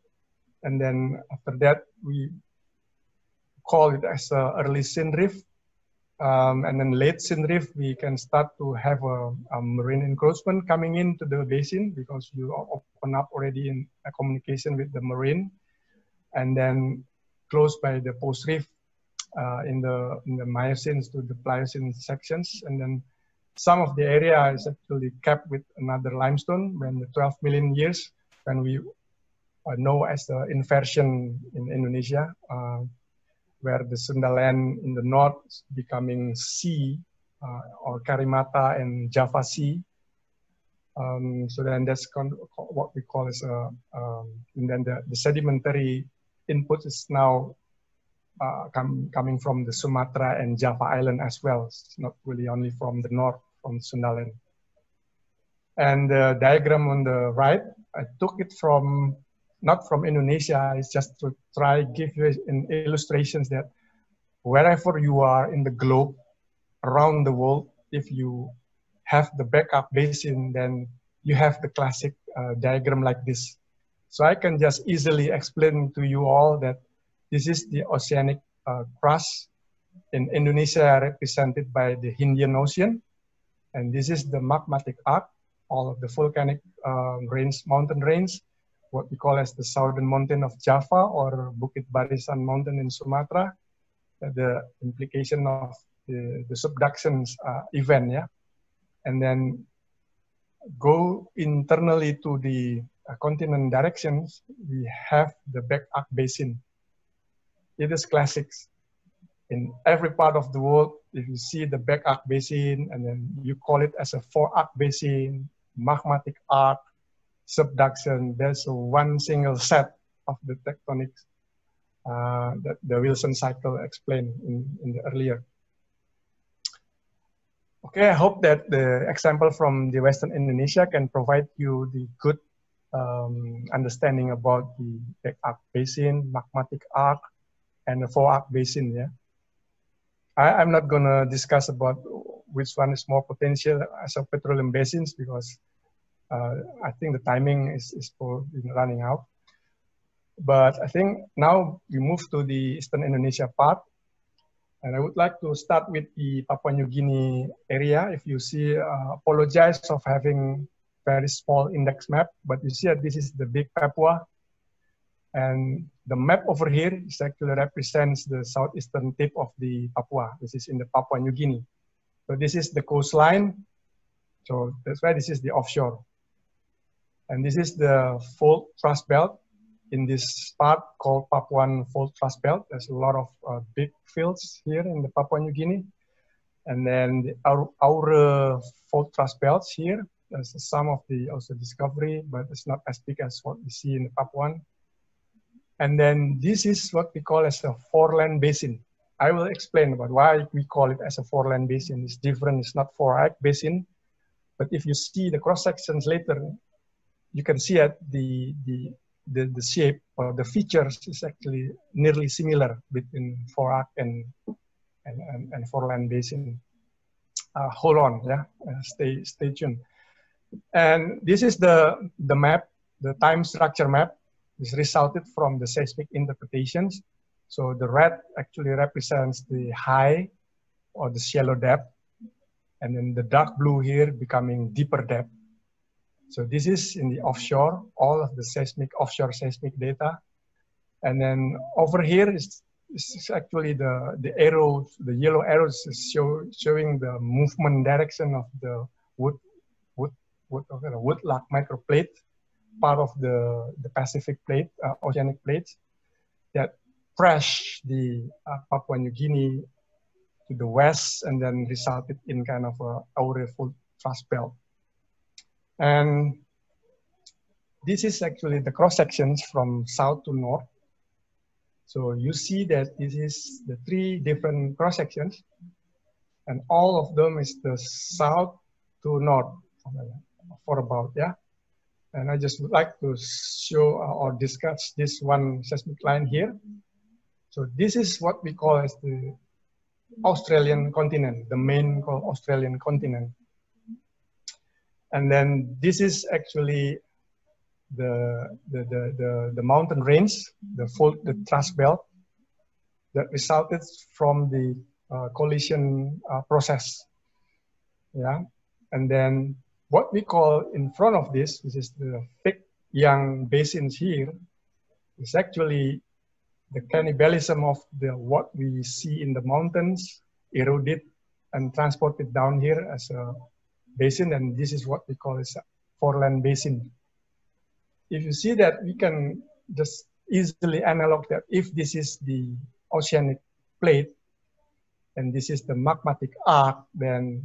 And then after that, we call it as a early synriff. Um, and then late synriff, we can start to have a, a marine encroachment coming into the basin because you open up already in a communication with the marine. And then close by the post-riff uh, in, the, in the Miocene to the Pliocene sections. And then some of the area is actually capped with another limestone when the twelve million years, when we uh, know as the inversion in Indonesia, uh, where the Sundaland in the north is becoming sea, uh, or Karimata and Java Sea. Um, so then that's con what we call as a, um, and then the, the sedimentary input is now uh, com coming from the Sumatra and Java Island as well. It's not really only from the north, from Sundaland. And the diagram on the right, I took it from, not from Indonesia, it's just to try give you an illustrations that wherever you are in the globe, around the world, if you have the backup basin, then you have the classic uh, diagram like this. So I can just easily explain to you all that this is the oceanic uh, crust in Indonesia represented by the Indian Ocean. And this is the magmatic arc, all of the volcanic uh, range, mountain range, what we call as the Southern Mountain of Java or Bukit Barisan Mountain in Sumatra. The implication of the, the subduction uh, event, yeah? And then go internally to the Uh, continent directions, we have the back arc basin. It is classics. In every part of the world, if you see the back arc basin, and then you call it as a four arc basin, magmatic arc, subduction, there's a one single set of the tectonics uh, that the Wilson cycle explained in, in the earlier. Okay, I hope that the example from the Western Indonesia can provide you the good Um, understanding about the back arc basin, magmatic arc, and the four arc basin. Yeah, I, I'm not gonna discuss about which one is more potential as a petroleum basins because uh, I think the timing is, is for running out. But I think now we move to the Eastern Indonesia part, and I would like to start with the Papua New Guinea area. If you see, uh, apologize of having very small index map, but you see that this is the big Papua. And the map over here is actually represents the southeastern tip of the Papua. This is in the Papua New Guinea. So this is the coastline. So that's why this is the offshore. And this is the fault thrust belt in this part called Papuan Fault Thrust Belt. There's a lot of uh, big fields here in the Papua New Guinea. And then the our, our fault thrust belts here. There's some of the also discovery, but it's not as big as what we see in the Papuan. And then this is what we call as a foreland basin. I will explain about why we call it as a foreland basin. It's different, it's not four-arc basin. But if you see the cross-sections later, you can see that the, the, the, the shape or the features is actually nearly similar between four-arc and, and, and, and foreland basin. Uh, hold on, yeah, uh, stay, stay tuned. And this is the, the map, the time structure map is resulted from the seismic interpretations. So the red actually represents the high or the shallow depth. And then the dark blue here becoming deeper depth. So this is in the offshore, all of the seismic, offshore seismic data. And then over here is, is actually the, the arrows, the yellow arrows is show, showing the movement direction of the wood. Wood-like microplate, part of the, the Pacific plate, uh, oceanic plate, that crashed the uh, Papua New Guinea to the west and then resulted in kind of a outer fault thrust belt. And this is actually the cross sections from south to north. So you see that this is the three different cross sections, and all of them is the south to north. For about, yeah, and I just would like to show uh, or discuss this one seismic line here. So this is what we call as the Australian continent, the main called Australian continent. And then this is actually the the the the, the mountain range, the fold, the thrust belt that resulted from the uh, collision uh, process. Yeah, and then what we call in front of this, which is the thick young basins here, is actually the cannibalism of the what we see in the mountains eroded and transported down here as a basin, and this is what we call as a foreland basin. If you see that, we can just easily analog that if this is the oceanic plate and this is the magmatic arc, then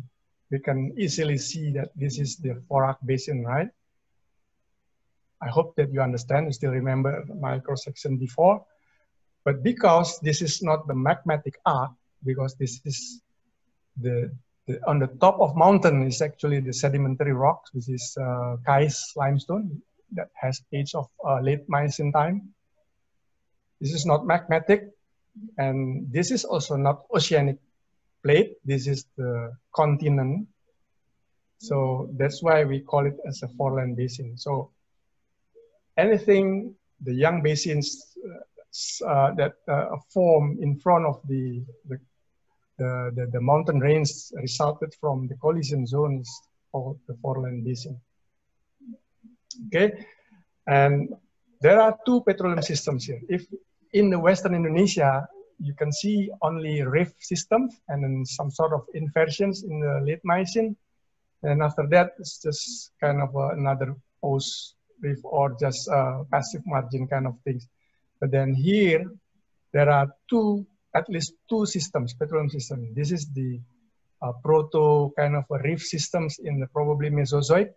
we can easily see that this is the forearc basin, right? I hope that you understand, you still remember my cross section before. But because this is not the magmatic arc, because this is the, the on the top of mountain is actually the sedimentary rocks, which is uh, Kais limestone that has age of uh, late Miocene time. This is not magmatic, and this is also not oceanic plate. This is the continent, so that's why we call it as a foreland basin. So anything the young basins uh, that uh, form in front of the the, the the the mountain range resulted from the collision zones of the foreland basin. Okay, and there are two petroleum systems here. If in the Western Indonesia, you can see only rift systems and then some sort of inversions in the late Miocene, and after that it's just kind of uh, another post reef or just uh, passive margin kind of things. But then here there are two, at least two systems, petroleum systems. This is the uh, proto kind of a rift systems in the probably Mesozoic.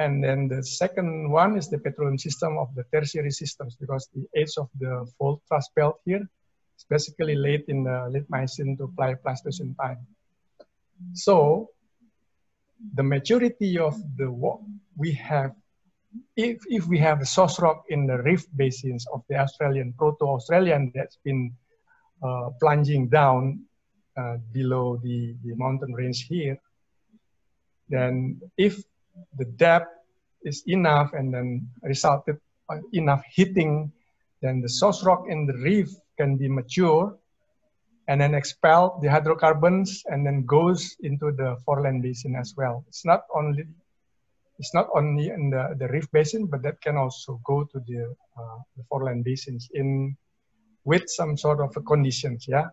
And then the second one is the petroleum system of the tertiary systems, because the age of the fold thrust belt here is basically late in the late Miocene to Pleistocene time. So the maturity of the what we have, if, if we have a source rock in the rift basins of the Australian, proto-Australian, that's been uh, plunging down uh, below the, the mountain range here, then if the depth is enough and then resulted enough heating, then the source rock in the reef can be mature and then expel the hydrocarbons and then goes into the foreland basin as well. It's not only, it's not only in the, the reef basin, but that can also go to the, uh, the foreland basins in with some sort of conditions, yeah.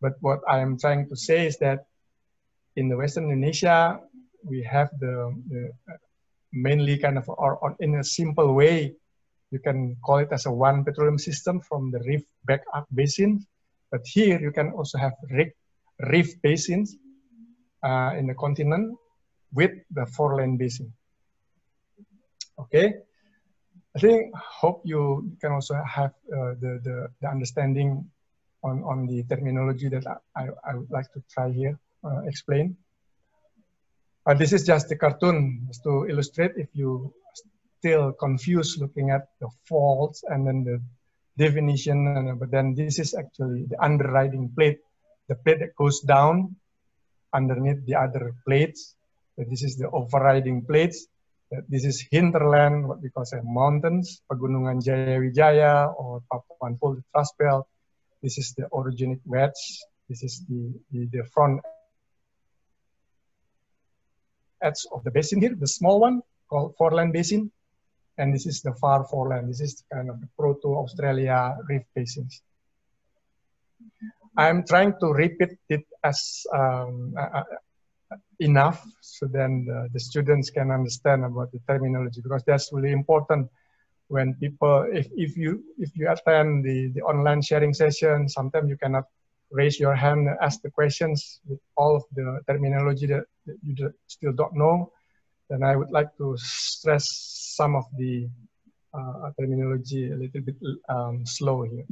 But what I am trying to say is that in the Western Indonesia, we have the, the mainly kind of, or, or in a simple way, you can call it as a one petroleum system from the reef back arc basin. But here you can also have reef, reef basins uh, in the continent with the foreland basin. Okay, I think, hope you can also have uh, the, the, the understanding on, on the terminology that I, I, I would like to try here, uh, explain. Uh, this is just a cartoon just to illustrate if you still confused looking at the faults and then the definition, and, but then this is actually the underriding plate, the plate that goes down underneath the other plates. That this is the overriding plates. That this is hinterland, what we call say, mountains, Pegunungan Jayawijaya or Papuan Fold Thrust Belt. This is the orogenic wedge. This is the, the, the front edge of the basin here, the small one called foreland basin, and this is the far foreland. This is kind of the proto-Australia reef basins. I'm trying to repeat it as um, uh, enough so then the, the students can understand about the terminology, because that's really important when people, if, if you if you attend the, the online sharing session, sometimes you cannot raise your hand, ask the questions with all of the terminology that you still don't know. Then I would like to stress some of the uh, terminology a little bit um, slow here.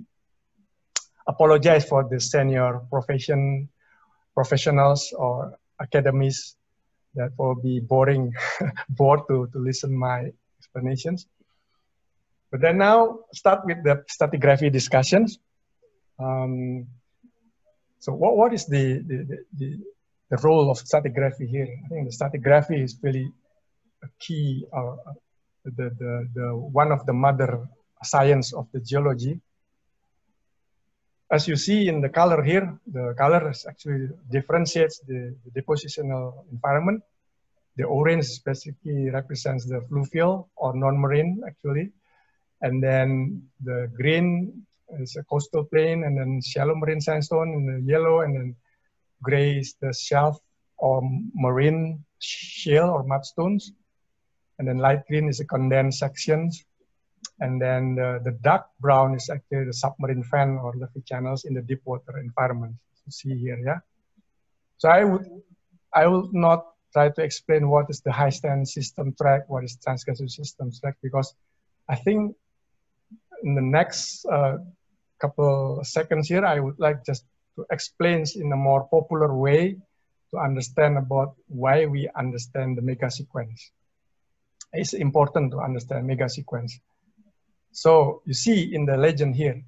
Apologize for the senior profession, professionals or academies that will be boring, bored to, to listen to my explanations. But then now start with the stratigraphy discussions. Um, So what, what is the, the, the, the role of stratigraphy here? I think the stratigraphy is really a key, uh, the, the, the one of the mother science of the geology. As you see in the color here, the color is actually differentiates the, the depositional environment. The orange basically represents the fluvial or non-marine actually. And then the green is a coastal plain, and then shallow marine sandstone in the yellow, and then gray is the shelf or marine shale or mudstones. And then light green is the condensed sections. And then the, the dark brown is actually the submarine fan or leafy channels in the deep water environment. You see here, yeah? So I would, I will not try to explain what is the high stand system track, what is transgression system track, because I think in the next uh, couple seconds here, I would like just to explain in a more popular way to understand about why we understand the mega sequence. It's important to understand mega sequence. So you see in the legend here,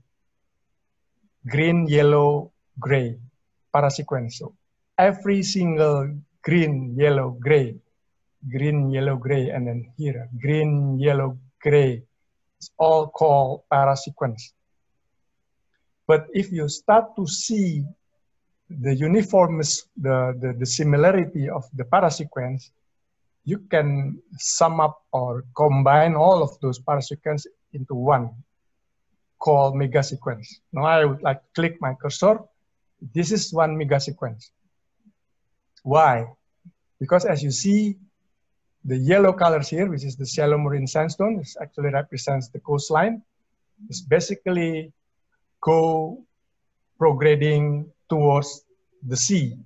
green, yellow, gray, parasequence. So every single green, yellow, gray, green, yellow, gray, and then here, green, yellow, gray. It's all called parasequence. But if you start to see the uniform, the, the, the similarity of the parasequence, you can sum up or combine all of those parasequences into one called megasequence. Now I would like to click my cursor. This is one megasequence. Why? Because as you see, the yellow colors here, which is the shallow marine sandstone, this actually represents the coastline. It's basically go prograding towards the sea,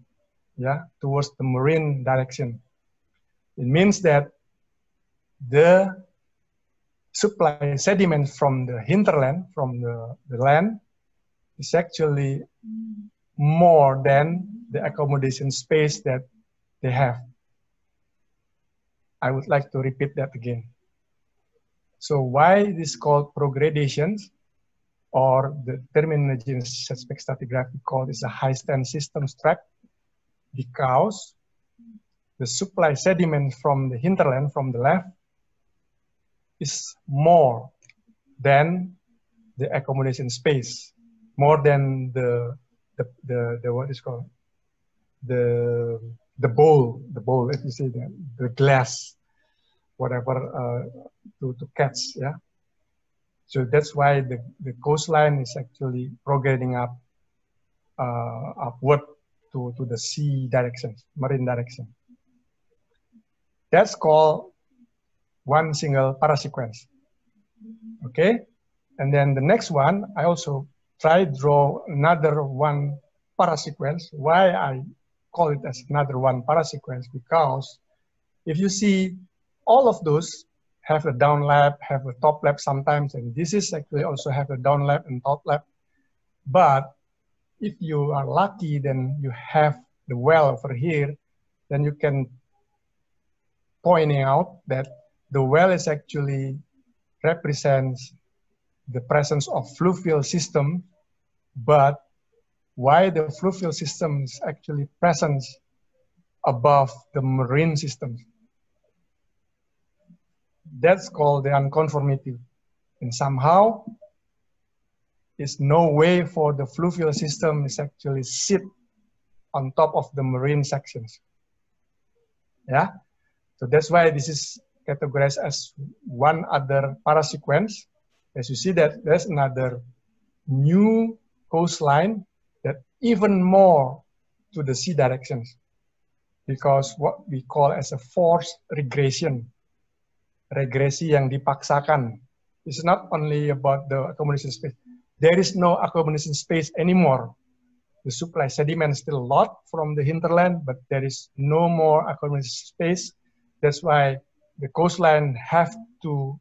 yeah, towards the marine direction. It means that the supply sediment from the hinterland, from the, the land, is actually more than the accommodation space that they have. I would like to repeat that again. So why this is called progradations, or the terminology in suspect stratigraphy called is a high stand system track, because the supply sediment from the hinterland, from the left, is more than the accommodation space, more than the the the, the what is called the the bowl, the bowl, if you see that, the glass, whatever uh, to, to catch, yeah? So that's why the, the coastline is actually progressing up, uh, upward to, to the sea direction, marine direction. That's called one single parasequence, okay? And then the next one, I also try to draw another one parasequence. Why I call it as another one parasequence, because if you see all of those have a down lap, have a top lap sometimes, and this is actually also have a down lap and top lap. But if you are lucky, then you have the well over here, then you can point out that the well is actually represents the presence of fluvial system, but why the fluvial system is actually present above the marine system. That's called the unconformity. And somehow, there's no way for the fluvial system is actually sit on top of the marine sections. Yeah, so that's why this is categorized as one other parasequence. As you see that there's another new coastline that even more to the sea directions, because what we call as a forced regression, regresi yang dipaksakan. It's not only about the accommodation space. There is no accommodation space anymore. The supply sediment is still a lot from the hinterland, but there is no more accommodation space. That's why the coastline have to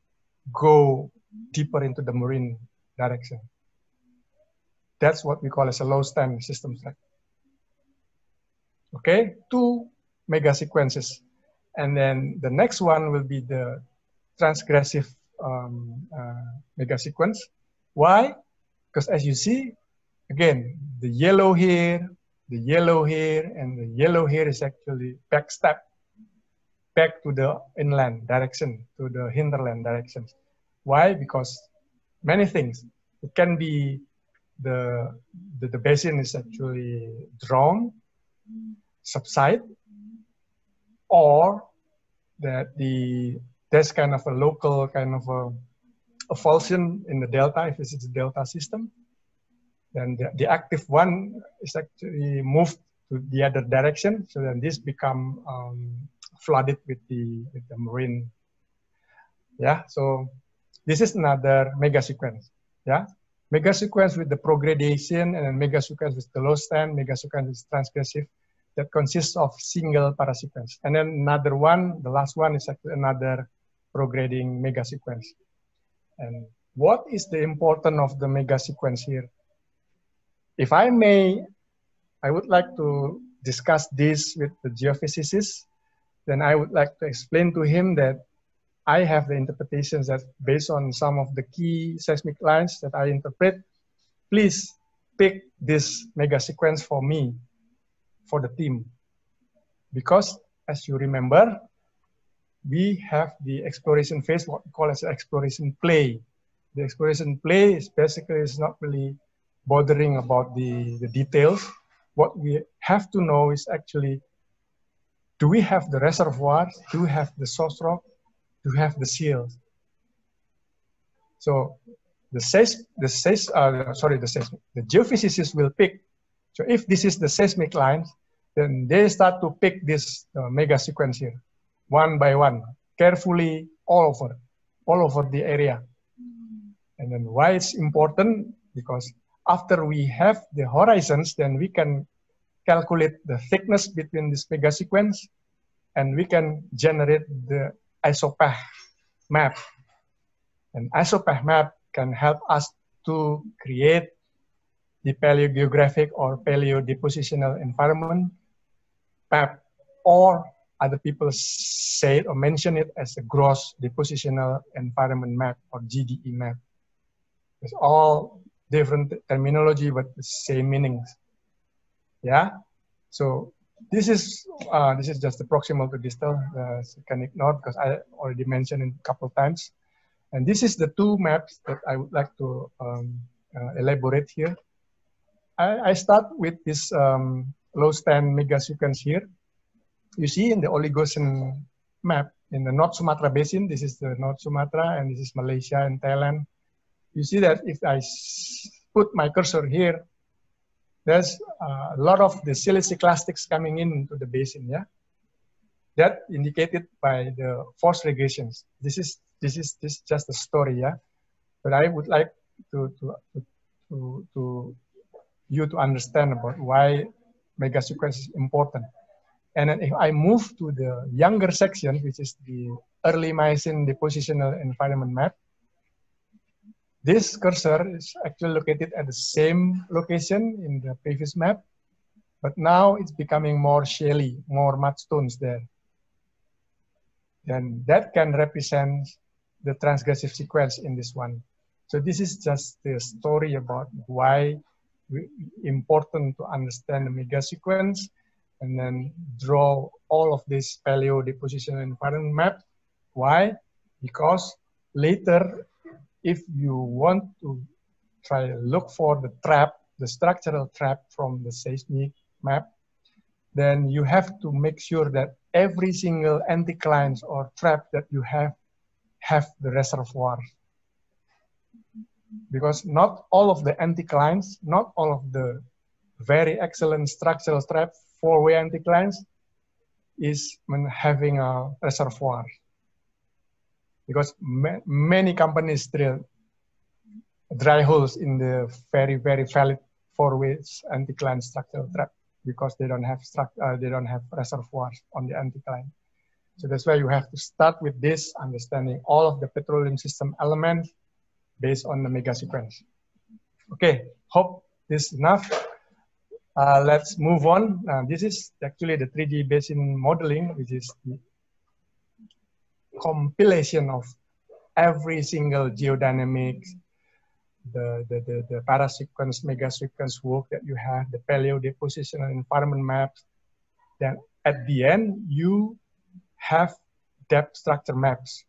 go deeper into the marine direction. That's what we call as a low stand system track. Okay, two mega sequences. And then the next one will be the transgressive um, uh, mega sequence. Why? Because as you see, again, the yellow here, the yellow here, and the yellow here is actually backstep. back to the inland direction, to the hinterland directions. Why? Because many things. It can be the, the, the basin is actually drawn, subside, or that the there's kind of a local kind of a, a faultion in the delta, if it's a delta system. Then the, the active one is actually moved to the other direction, so then this become um, flooded with the, with the marine. Yeah, so this is another mega sequence. Yeah, mega sequence with the progradation, and then mega sequence with the low stand, mega sequence with transgressive, that consists of single parasequence. And then another one, the last one is actually another prograding mega sequence. And what is the importance of the mega sequence here? If I may, I would like to discuss this with the geophysicist. Then I would like to explain to him that I have the interpretations that based on some of the key seismic lines that I interpret, please pick this mega sequence for me, for the team. Because as you remember, we have the exploration phase, what we call as exploration play. The exploration play is basically is not really bothering about the, the details. What we have to know is actually, do we have the reservoirs? Do we have the source rock? Do we have the seals? So the seis, the seis, uh, sorry, the seismic, the geophysicists will pick. So if this is the seismic lines, then they start to pick this uh, mega sequence here, one by one, carefully all over, all over the area. And then why it's important? Because after we have the horizons, then we can calculate the thickness between this mega sequence, and we can generate the isopath map. And isopath map can help us to create the paleogeographic or paleodepositional environment map, or other people say it or mention it as a gross depositional environment map or G D E map. It's all different terminology, but the same meanings. Yeah. So this is uh, this is just the proximal to distal. Uh, so you can ignore because I already mentioned it a couple of times. And this is the two maps that I would like to um, uh, elaborate here. I, I start with this um, low stand mega sequence here. You see in the Oligocene map in the North Sumatra basin. This is the North Sumatra, and this is Malaysia and Thailand. You see that if I put my cursor here, there's a lot of the siliciclastics coming into the basin, yeah? That indicated by the force regressions. This is, this is, this is just a story, yeah? But I would like to, to, to, to you to understand about why mega sequence is important. And then if I move to the younger section, which is the early Miocene depositional environment map, this cursor is actually located at the same location in the previous map, but now it's becoming more shelly, more mudstones there. Then that can represent the transgressive sequence in this one. So this is just the story about why it's important to understand the mega sequence and then draw all of this paleo deposition environment map. Why? Because later, if you want to try to look for the trap, the structural trap from the seismic map, then you have to make sure that every single anticlines or trap that you have, have the reservoir. Because not all of the anticlines, not all of the very excellent structural trap, four-way anticlines, is having a reservoir. Because many companies drill dry holes in the very, very valid four-way anticline structural trap because they don't have uh, they don't have reservoirs on the anticline. So that's why you have to start with this, understanding all of the petroleum system elements based on the mega sequence. Okay, hope this is enough. Uh, let's move on. Uh, this is actually the three D basin modeling, which is the compilation of every single geodynamics, the, the, the, the parasequence, mega sequence work that you have, the paleo depositional environment maps. Then at the end, you have depth structure maps,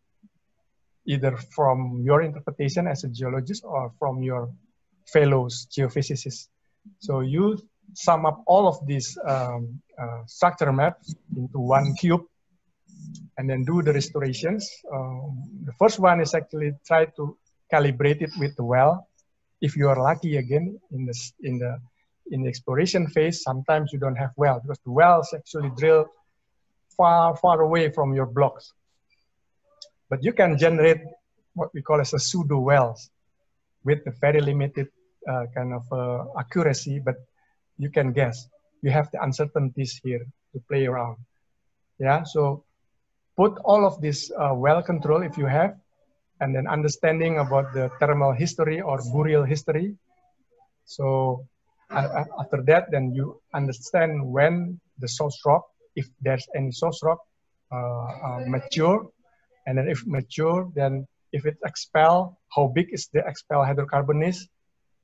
either from your interpretation as a geologist or from your fellows geophysicists. So you sum up all of these um, uh, structure maps into one cube and then do the restorations. Um, the first one is actually try to calibrate it with the well. If you are lucky again in the, in the, in the exploration phase, sometimes you don't have well because the wells actually drill far, far away from your blocks. But you can generate what we call as a pseudo wells with a very limited uh, kind of uh, accuracy, but you can guess. You have the uncertainties here to play around. Yeah, so put all of this uh, well control if you have, and then understanding about the thermal history or burial history. So uh, after that, then you understand when the source rock, if there's any source rock, uh, uh, mature, and then if mature, then if it's expelled, how big is the expelled hydrocarbon is,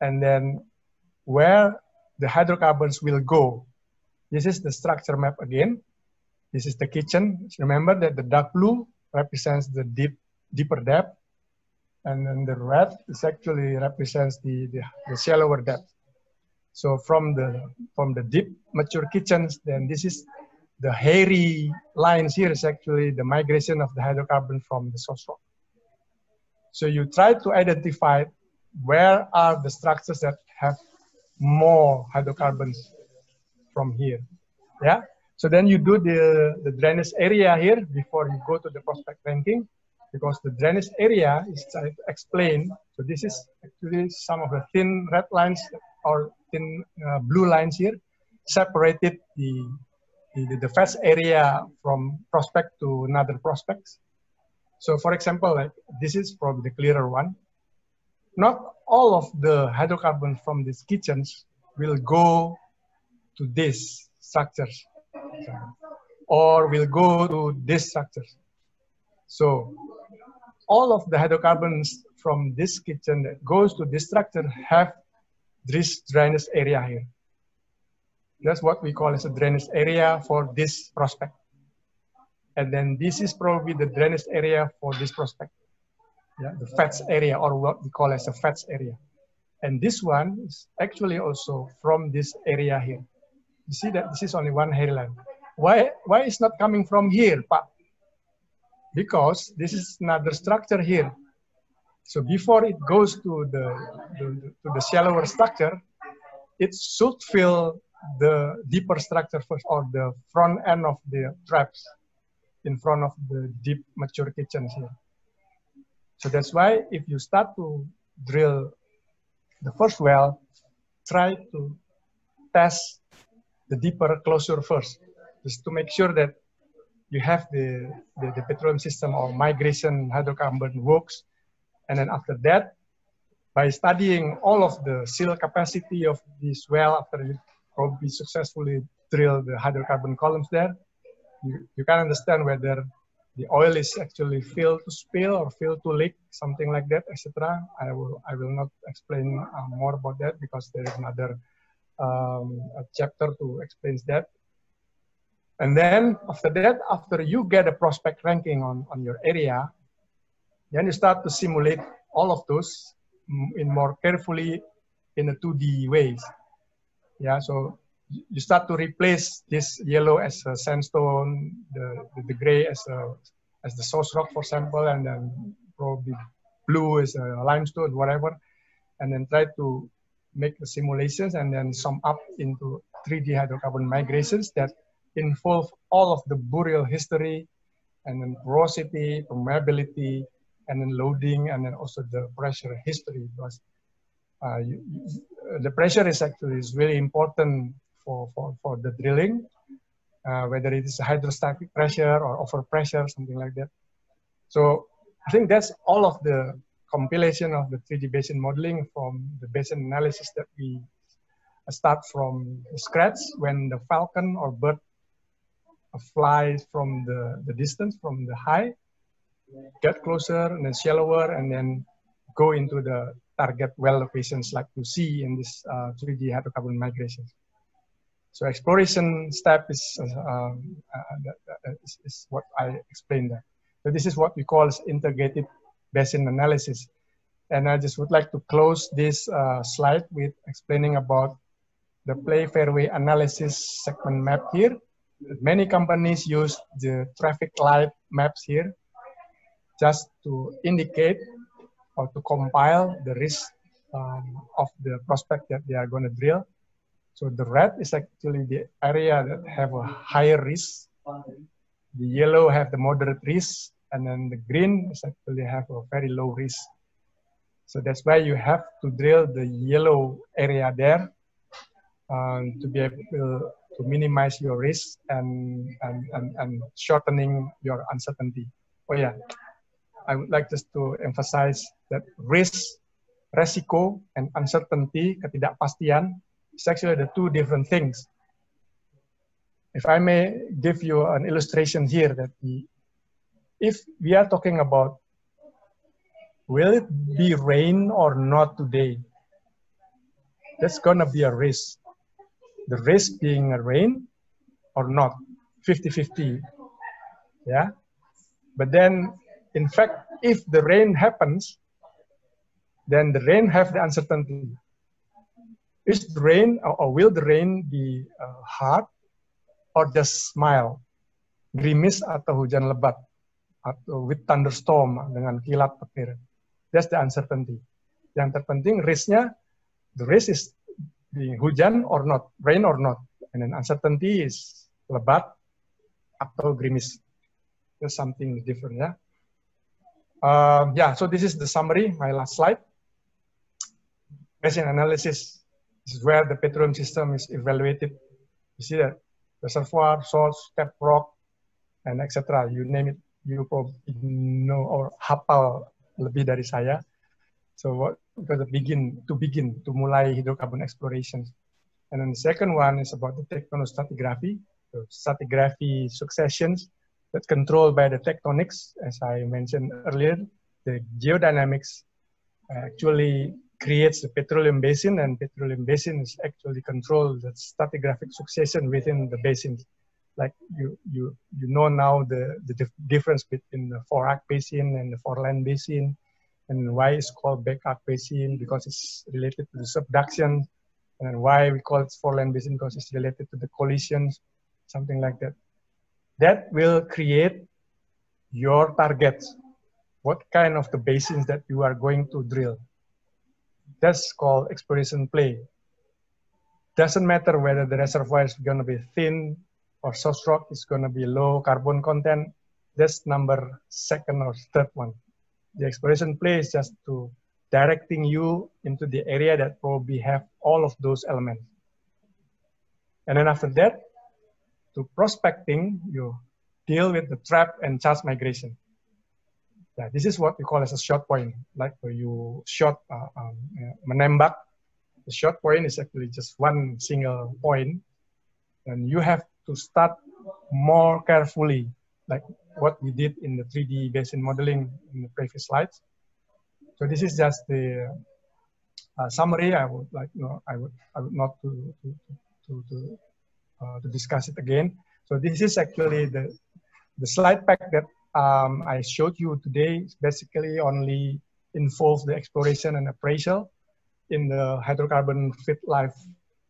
and then where the hydrocarbons will go. This is the structure map again. This is the kitchen. Remember that the dark blue represents the deep, deeper depth, and then the red is actually represents the, the, the shallower depth. So from the, from the deep mature kitchens, then this is the hairy lines here is actually the migration of the hydrocarbon from the source rock. So you try to identify where are the structures that have more hydrocarbons from here, yeah? So then you do the, the drainage area here before you go to the prospect ranking, because the drainage area is trying to explain. So this is actually some of the thin red lines or thin uh, blue lines here, separated the, the, the fast area from prospect to another prospects. So for example, like this is probably the clearer one. Not all of the hydrocarbons from these kitchens will go to these structures or will go to these structures. So all of the hydrocarbons from this kitchen that goes to this structure have this drainage area here. That's what we call as a drainage area for this prospect. And then this is probably the drainage area for this prospect. Yeah, the fats area, or what we call as a fats area. And this one is actually also from this area here. You see that this is only one hairline. Why, why is not coming from here, Pak? Because this is another structure here. So before it goes to the, the, to the shallower structure, it should fill the deeper structure first, or the front end of the traps in front of the deep mature kitchens here. So that's why if you start to drill the first well, try to test the deeper closure first, just to make sure that you have the, the, the petroleum system or migration hydrocarbon works. And then after that, by studying all of the seal capacity of this well, after you probably successfully drill the hydrocarbon columns there, you, you can understand whether the oil is actually filled to spill or filled to leak, something like that, et cetera. I will I will not explain uh, more about that because there is another um, chapter to explain that. And then after that, after you get a prospect ranking on, on your area, then you start to simulate all of those in more carefully in a two D ways. Yeah, so you start to replace this yellow as a sandstone, the, the, the gray as, a, as the source rock, for example, and then probably blue is a limestone, whatever, and then try to make the simulations and then sum up into three D hydrocarbon migrations that involve all of the burial history, and then porosity, permeability, and then loading, and then also the pressure history. Because uh, you, the pressure is actually is really important For, for, for the drilling, uh, whether it is hydrostatic pressure or overpressure, something like that. So I think that's all of the compilation of the three D basin modeling from the basin analysis that we start from scratch when the falcon or bird flies from the, the distance, from the high, get closer and then shallower, and then go into the target well locations like you see in this uh, three D hydrocarbon migration. So exploration step is, uh, uh, uh, is, is what I explained there. So this is what we call as integrated basin analysis. And I just would like to close this uh, slide with explaining about the play fairway analysis segment map here. Many companies use the traffic light maps here just to indicate or to compile the risk um, of the prospect that they are going to drill. So the red is actually the area that have a higher risk. The yellow have the moderate risk, and then the green is actually have a very low risk. So that's why you have to drill the yellow area there um, to be able to minimize your risk and, and, and, and shortening your uncertainty. Oh yeah, I would like just to emphasize that risk, resiko, and uncertainty, ketidakpastian, is actually the two different things. If I may give you an illustration here, that the, if we are talking about will it be rain or not today, that's gonna be a risk. The risk being a rain or not, fifty fifty, yeah? But then, in fact, if the rain happens, then the rain have the uncertainty. Is the rain, or, or will the rain be uh, hard? Or just smile, gerimis atau hujan lebat, atau with thunderstorm dengan kilat petir. That's the uncertainty. Yang terpenting risknya, the risk is the hujan or not, rain or not, and then uncertainty is lebat atau gerimis. There's something different, yeah. Um, yeah. So this is the summary. My last slide. Basin analysis is where the petroleum system is evaluated. You see that. Reservoir, source, cap rock, and et cetera. You name it, you probably know or hafal lebih dari saya. So what, because to begin, to begin, to mulai hydrocarbon exploration. And then the second one is about the tectonostratigraphy, so stratigraphy successions that's controlled by the tectonics, as I mentioned earlier. The geodynamics actually creates the petroleum basin, and petroleum basin is actually controlled the stratigraphic succession within the basin. Like you, you, you know now the, the dif difference between the forearc basin and the foreland basin, and why it's called backarc basin because it's related to the subduction, and why we call it foreland basin because it's related to the collisions, something like that. That will create your targets, what kind of the basins that you are going to drill. That's called exploration play. Doesn't matter whether the reservoir is going to be thin or source rock is going to be low carbon content. That's number second or third one. The exploration play is just to directing you into the area that probably have all of those elements. And then after that, to prospecting, you deal with the trap and charge migration. Yeah, this is what we call as a shot point, like where you shot, uh, um, uh, menembak. The shot point is actually just one single point, and you have to start more carefully, like what we did in the three D basin modeling in the previous slides. So this is just the uh, summary. I would like, you know, I would, I would not to to to, to, uh, to discuss it again. So this is actually the the slide pack that Um, I showed you today. Basically only involves the exploration and appraisal in the hydrocarbon fit life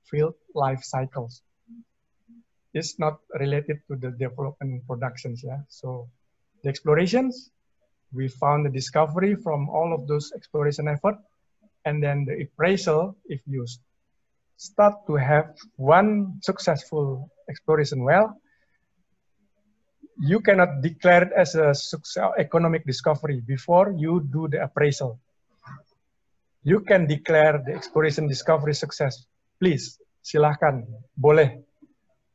field life cycles. It's not related to the development and productions. Yeah. So the explorations, we found the discovery from all of those exploration effort, and then the appraisal. If you start to have one successful exploration well, you cannot declare it as a economic discovery before you do the appraisal. You can declare the exploration discovery success. Please, silahkan, boleh.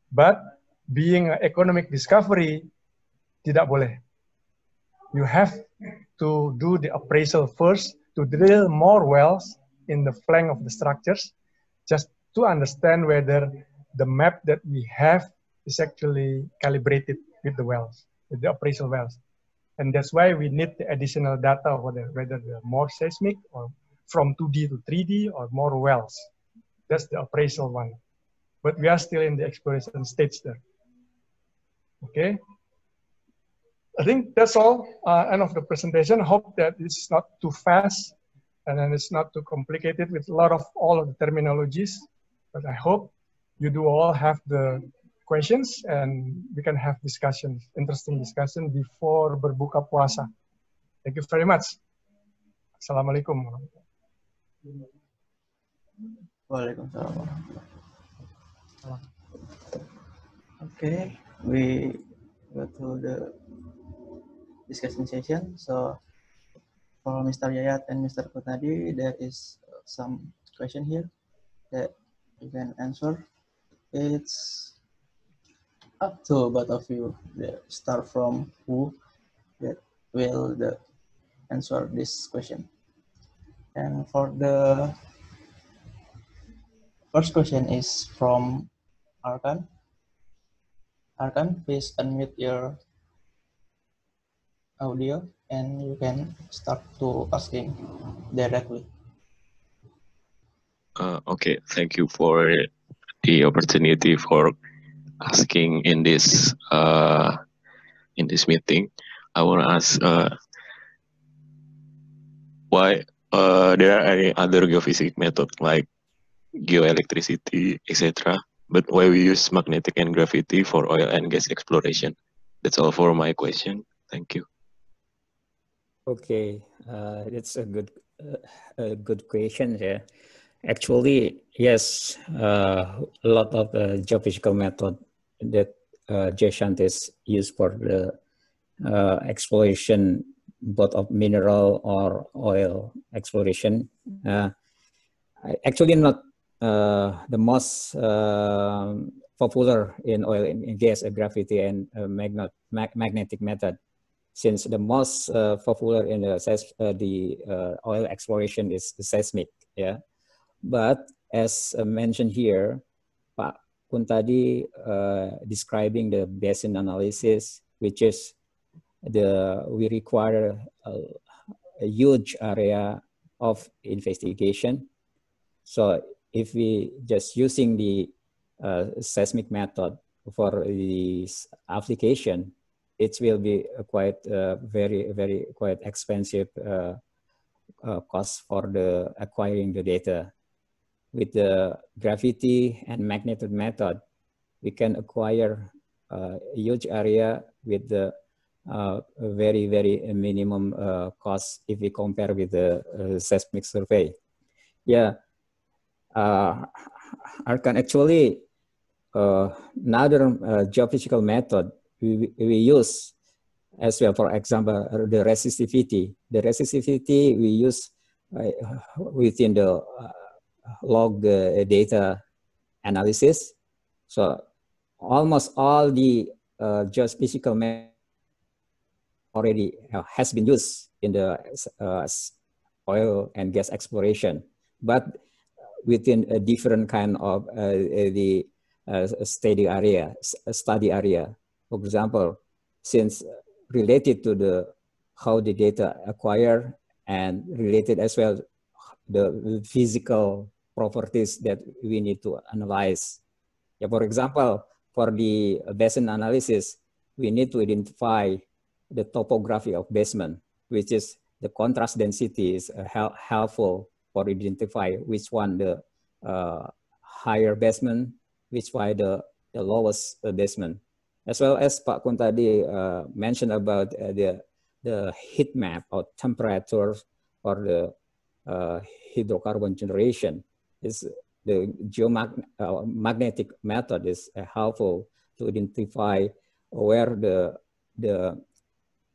But being an economic discovery, tidak boleh. You have to do the appraisal first to drill more wells in the flank of the structures, just to understand whether the map that we have is actually calibrated with the wells, with the appraisal wells. And that's why we need the additional data, whether, whether they're more seismic or from two D to three D or more wells. That's the appraisal one. But we are still in the exploration stage there. Okay. I think that's all, uh, end of the presentation. Hope that it's not too fast and then it's not too complicated with a lot of all of the terminologies, but I hope you do all have the questions and we can have discussions, interesting discussion before berbuka puasa. Thank you very much. Assalamualaikum. Waalaikumsalam. Okay, we go to the discussion session. So for Mister Yayat and Mister Kutnadi, there is some question here that you can answer. It's up to both of you. The start from who that will the answer this question. And for the first question is from Arkan. Arkan, please unmute your audio and you can start to asking directly. Uh, okay, thank you for the opportunity for asking in this uh, in this meeting. I want to ask uh, why uh, there are any other geophysics methods like geoelectricity, et cetera, but why we use magnetic and gravity for oil and gas exploration. That's all for my question. Thank you. Okay, uh, it's a good, uh, a good question here. Yeah. Actually, yes, uh, a lot of the geophysical method that uh, geoscientists use for the uh, exploration, both of mineral or oil exploration. Uh, actually, not uh, the most uh, popular in oil and gas, uh, gravity and uh, magnet mag magnetic method. Since the most uh, popular in the, uh, the uh, oil exploration is the seismic, yeah. But as uh, mentioned here, Pak Kuntadi uh, describing the basin analysis, which is the we require a, a huge area of investigation. So if we just using the uh, seismic method for this application, it will be a quite uh, very very quite expensive uh, uh, cost for the acquiring the data. With the gravity and magnetic method, we can acquire uh, a huge area with the uh, very very minimum uh, cost if we compare with the uh, seismic survey. Yeah, uh, Arkan, actually uh, another uh, geophysical method We, we use as well, for example, the resistivity. The resistivity we use uh, within the uh, log uh, data analysis. So almost all the uh, geophysical method already uh, has been used in the uh, oil and gas exploration, but within a different kind of uh, the uh, study area, study area. For example, since related to the how the data acquired and related as well the physical properties that we need to analyze. Yeah, for example, for the basin analysis, we need to identify the topography of basement, which is the contrast density is help, helpful for identify which one the uh, higher basement, which one the, the lowest basement. As well as Pak Kuntadi uh, mentioned about uh, the, the heat map or temperature or the uh, hydrocarbon generation, is the geomagnetic uh, method is uh, helpful to identify where the, the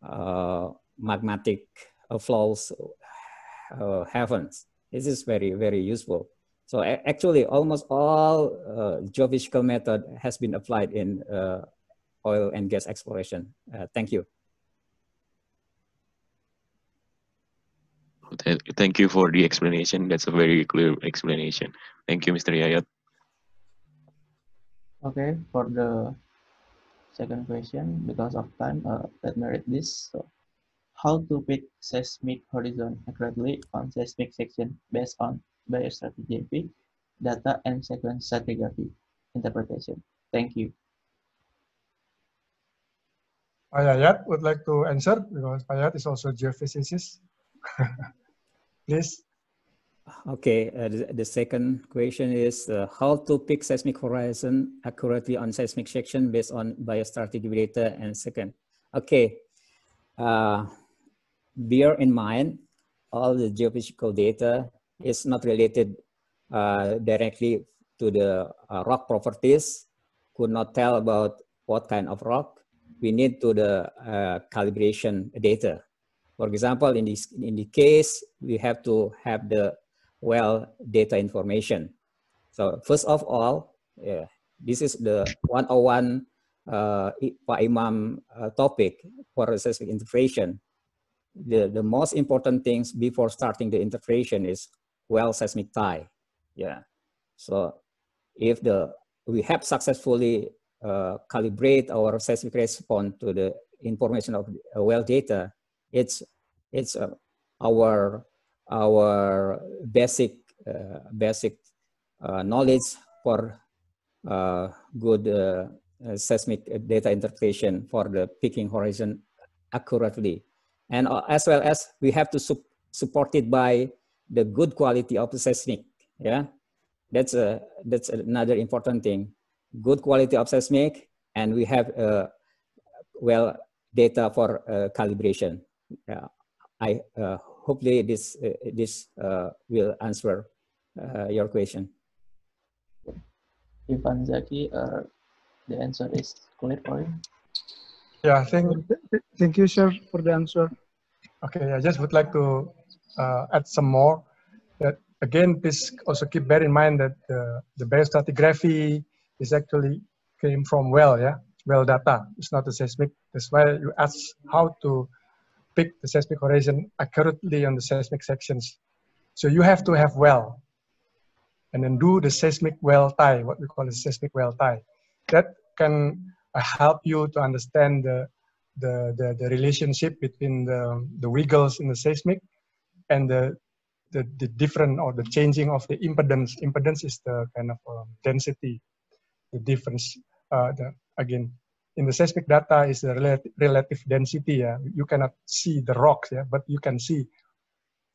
uh, magmatic uh, flows uh, happens. This is very, very useful. So uh, actually almost all uh, geophysical method has been applied in uh, oil and gas exploration. Uh, thank you. Thank you for the explanation. That's a very clear explanation. Thank you, Mister Yayat. Okay, for the second question, because of time, uh, let me read this. So, how to pick seismic horizon accurately on seismic section based on biostratigraphy, data and sequence stratigraphy interpretation. Thank you. Ayat would like to answer, because Ayat is also a geophysicist. Please. Okay, uh, the, the second question is uh, how to pick seismic horizon accurately on seismic section based on biostatic data and second. Okay, uh, bear in mind all the geophysical data is not related uh, directly to the uh, rock properties, could not tell about what kind of rock. We need to the uh, calibration data. For example, in this in the case, we have to have the well data information. So first of all, yeah, this is the one oh one uh, Pak Imam uh, topic for seismic interpretation. The, the most important things before starting the interpretation is well seismic tie. Yeah. So if the we have successfully uh, calibrate our seismic response to the information of the well data, It's it's uh, our our basic uh, basic uh, knowledge for uh, good uh, uh, seismic data interpretation for the picking horizon accurately, and uh, as well as we have to su support it by the good quality of the seismic. Yeah, that's a that's another important thing. Good quality of seismic, and we have uh, well data for uh, calibration. Yeah, I uh, hopefully this uh, this uh, will answer uh, your question. Irfan Zaki, uh, the answer is clear for you. Yeah, thank thank you, sir, for the answer. Okay, I just would like to uh, add some more. That again, please also keep bear in mind that uh, the biostratigraphy is actually came from well, yeah, well data. It's not a seismic. That's why you ask how to pick the seismic horizon accurately on the seismic sections. So you have to have well, and then do the seismic well tie, what we call the seismic well tie. That can help you to understand the, the, the, the relationship between the, the wiggles in the seismic and the, the, the different or the changing of the impedance. Impedance is the kind of um, density, the difference, uh, the, again, in the seismic data is the relative, relative density. Yeah? You cannot see the rocks, yeah? But you can see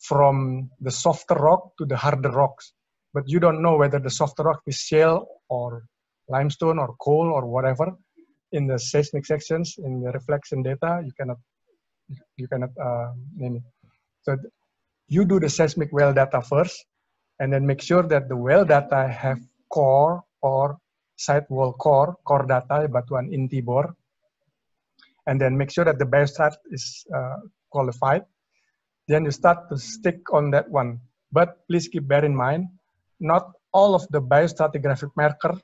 from the softer rock to the harder rocks. But you don't know whether the softer rock is shale or limestone or coal or whatever. In the seismic sections, in the reflection data, you cannot you cannot uh, name it. So you do the seismic well data first, and then make sure that the well data have core or sidewall core, core data, batuan inti bore, and then make sure that the biostrat is uh, qualified. Then you start to stick on that one. But please keep bear in mind, not all of the biostratigraphic marker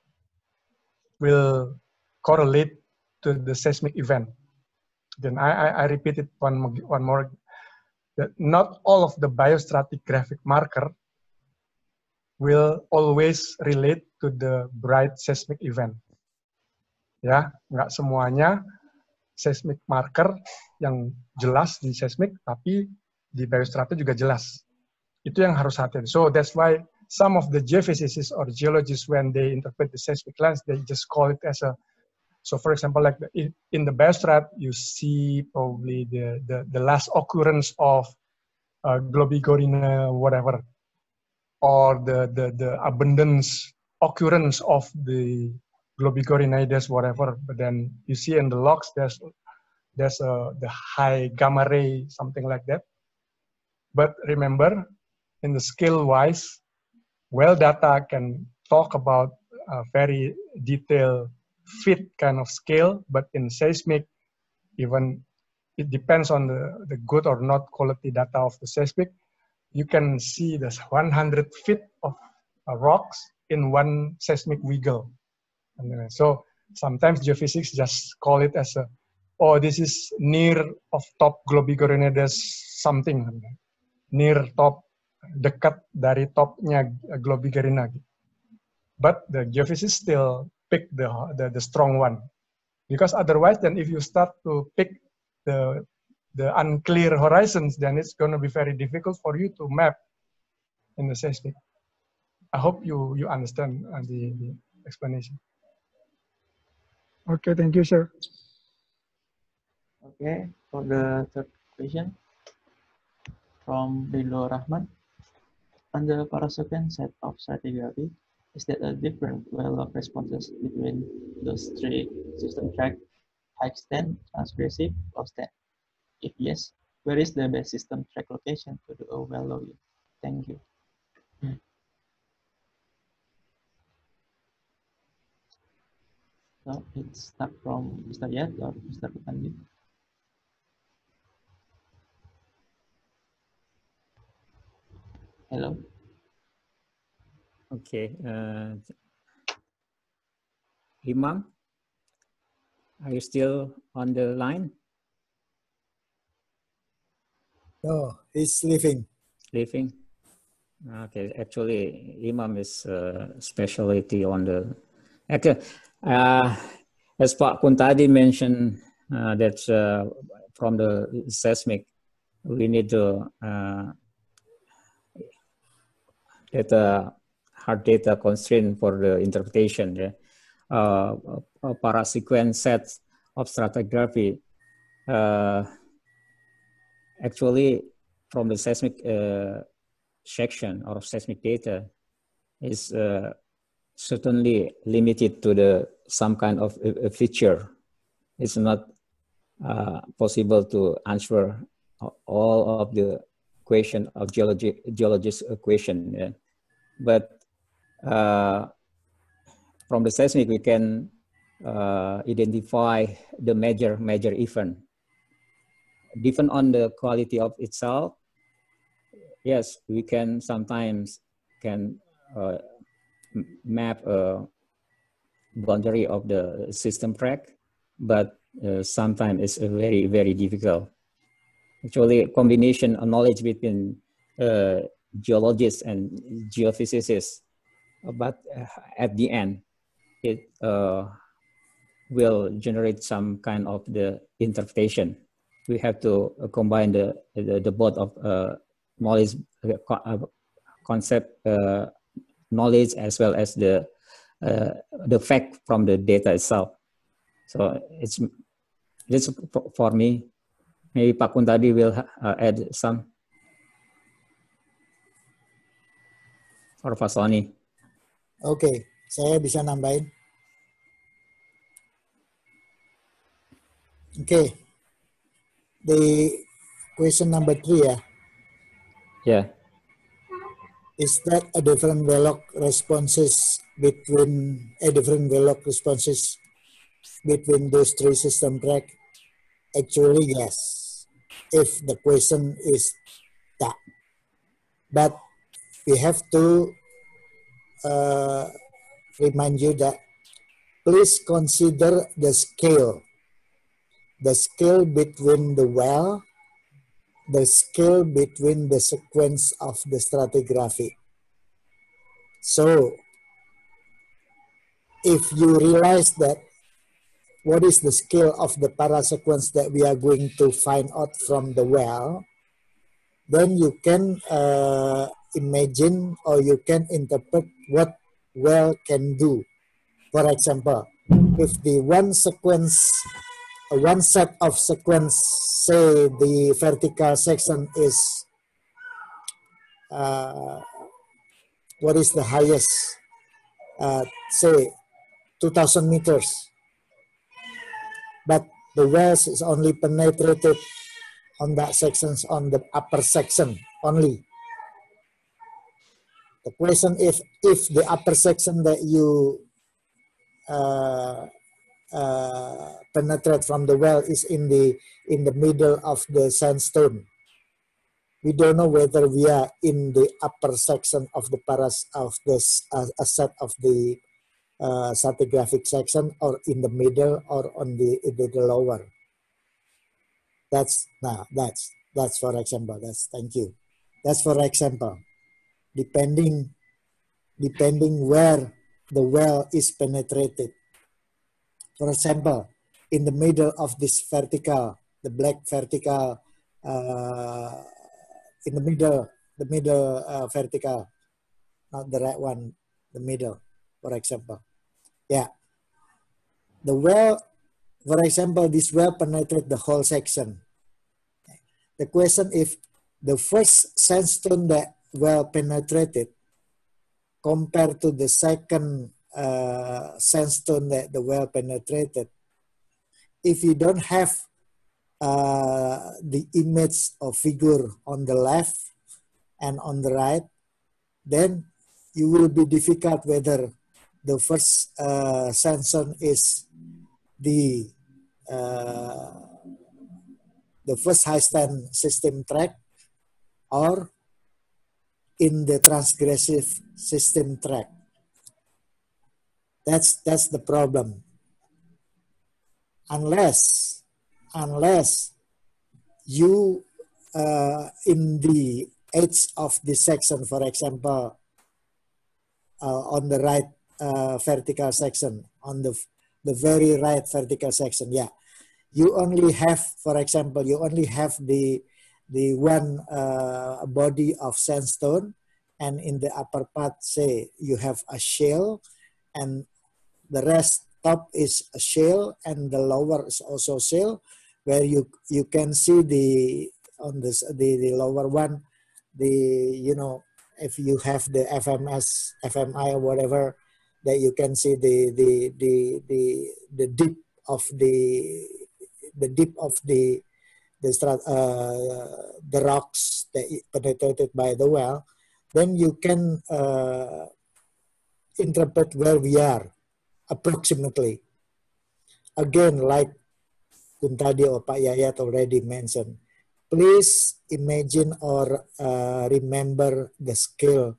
will correlate to the seismic event. Then I, I, I repeat it one, one more, that not all of the biostratigraphic marker will always relate to the bright seismic event. Ya, nggak semuanya seismic marker yang jelas di seismic, tapi di biostrata juga jelas. Itu yang harus hati-hati. So that's why some of the geophysicists or geologists, when they interpret the seismic lens, they just call it as a. So for example, like the, in the biostrat, you see probably the the, the last occurrence of uh, Globigorina, whatever, or the, the, the abundance, occurrence of the Globigorinides, whatever. But then you see in the logs, there's, there's a, the high gamma ray, something like that. But remember, in the scale-wise, well data can talk about a very detailed fit kind of scale, but in seismic, even it depends on the, the good or not quality data of the seismic. You can see this one hundred feet of uh, rocks in one seismic wiggle. And so sometimes geophysics just call it as a, oh, this is near of top Globigorinides something, near top, dekat dari topnya Globigorina. But the geophysicists still pick the, the, the strong one. Because otherwise, then if you start to pick the the unclear horizons, then it's going to be very difficult for you to map in the seismic. I hope you, you understand uh, the, the explanation. Okay, thank you, sir. Okay, for the third question from Bilo Rahman. Under the Parasaucan set of stratigraphy, is there a different level of responses between those three system tracts, high stand, transgressive, or stand? If yes, where is the best system track location to do a well logging? Thank you. Hmm. So it's not from Mister Yat or Mister Putandi. Hello. Okay. Uh, Imam, are you still on the line? No, he's leaving. Leaving. Okay. Actually, Imam is a uh, specialty on the. Okay. Uh, as Pak Kuntadi mentioned, uh, that uh, from the seismic, we need to. Uh, data, hard data constraint for the interpretation. Yeah? Uh, a parasequence set of stratigraphy. Uh, actually, from the seismic uh, section or seismic data is uh, certainly limited to the some kind of a, a feature. It's not uh, possible to answer all of the question of geology, geologist equation, yeah. But uh, from the seismic we can uh, identify the major major event. Depend on the quality of itself. Yes, we can sometimes can uh, map a boundary of the system track, but uh, sometimes it's very very difficult. Actually, combination of knowledge between uh, geologists and geophysicists, but uh, at the end, it uh, will generate some kind of the interpretation. We have to uh, combine the, the the both of uh, knowledge uh, concept, uh, knowledge as well as the uh, the fact from the data itself. So it's it's for me. Maybe Pak Kuntadi will uh, add some. Or Fasoni. Okay, saya bisa nambahin. Okay, the question number three, ya. Yeah. Is that a different well-log responses between a different well-log responses between those three system track? Actually, yes. If the question is that, but we have to uh, remind you that please consider the scale, the scale between the well, the scale between the sequence of the stratigraphy. So if you realize that what is the scale of the parasequence that we are going to find out from the well, then you can uh, imagine or you can interpret what well can do. For example, if the one sequence, one set of sequence, say the vertical section is, uh, what is the highest, uh, say two thousand meters. But the wells is only penetrated on that sections, on the upper section only. The question if if the upper section that you uh, uh, penetrate from the well is in the in the middle of the sandstone, we don't know whether we are in the upper section of the paras of this uh, a set of the. Uh, stratigraphic section, or in the middle, or on the, the, the lower. That's now. That's that's for example. That's thank you. That's for example. Depending, depending where the well is penetrated. For example, in the middle of this vertical, the black vertical, uh, in the middle, the middle uh, vertical, not the right one, the middle. For example. Yeah, the well For example, this well penetrated the whole section. The question if the first sandstone that well penetrated compared to the second uh, sandstone that the well penetrated, if you don't have uh, the image or figure on the left and on the right, then you will be difficult whether the first uh, sandstone is the uh, the first high stand system track or in the transgressive system track. That's that's the problem. Unless unless you uh, in the edge of the section, for example, uh, on the right uh, vertical section, on the the very right vertical section, yeah, you only have, for example, you only have the the one uh, body of sandstone, and in the upper part, say you have a shale, and the rest top is a shale, and the lower is also shale, where you you can see the on this the the lower one, the you know if you have the F M S, F M I, or whatever, that you can see the the the the the dip of the the dip of the the strat, uh, the rocks that penetrated by the well, then you can uh, interpret where we are approximately. Again, like Kuntadi or Pak Yayat already mentioned, please imagine or uh, remember the skill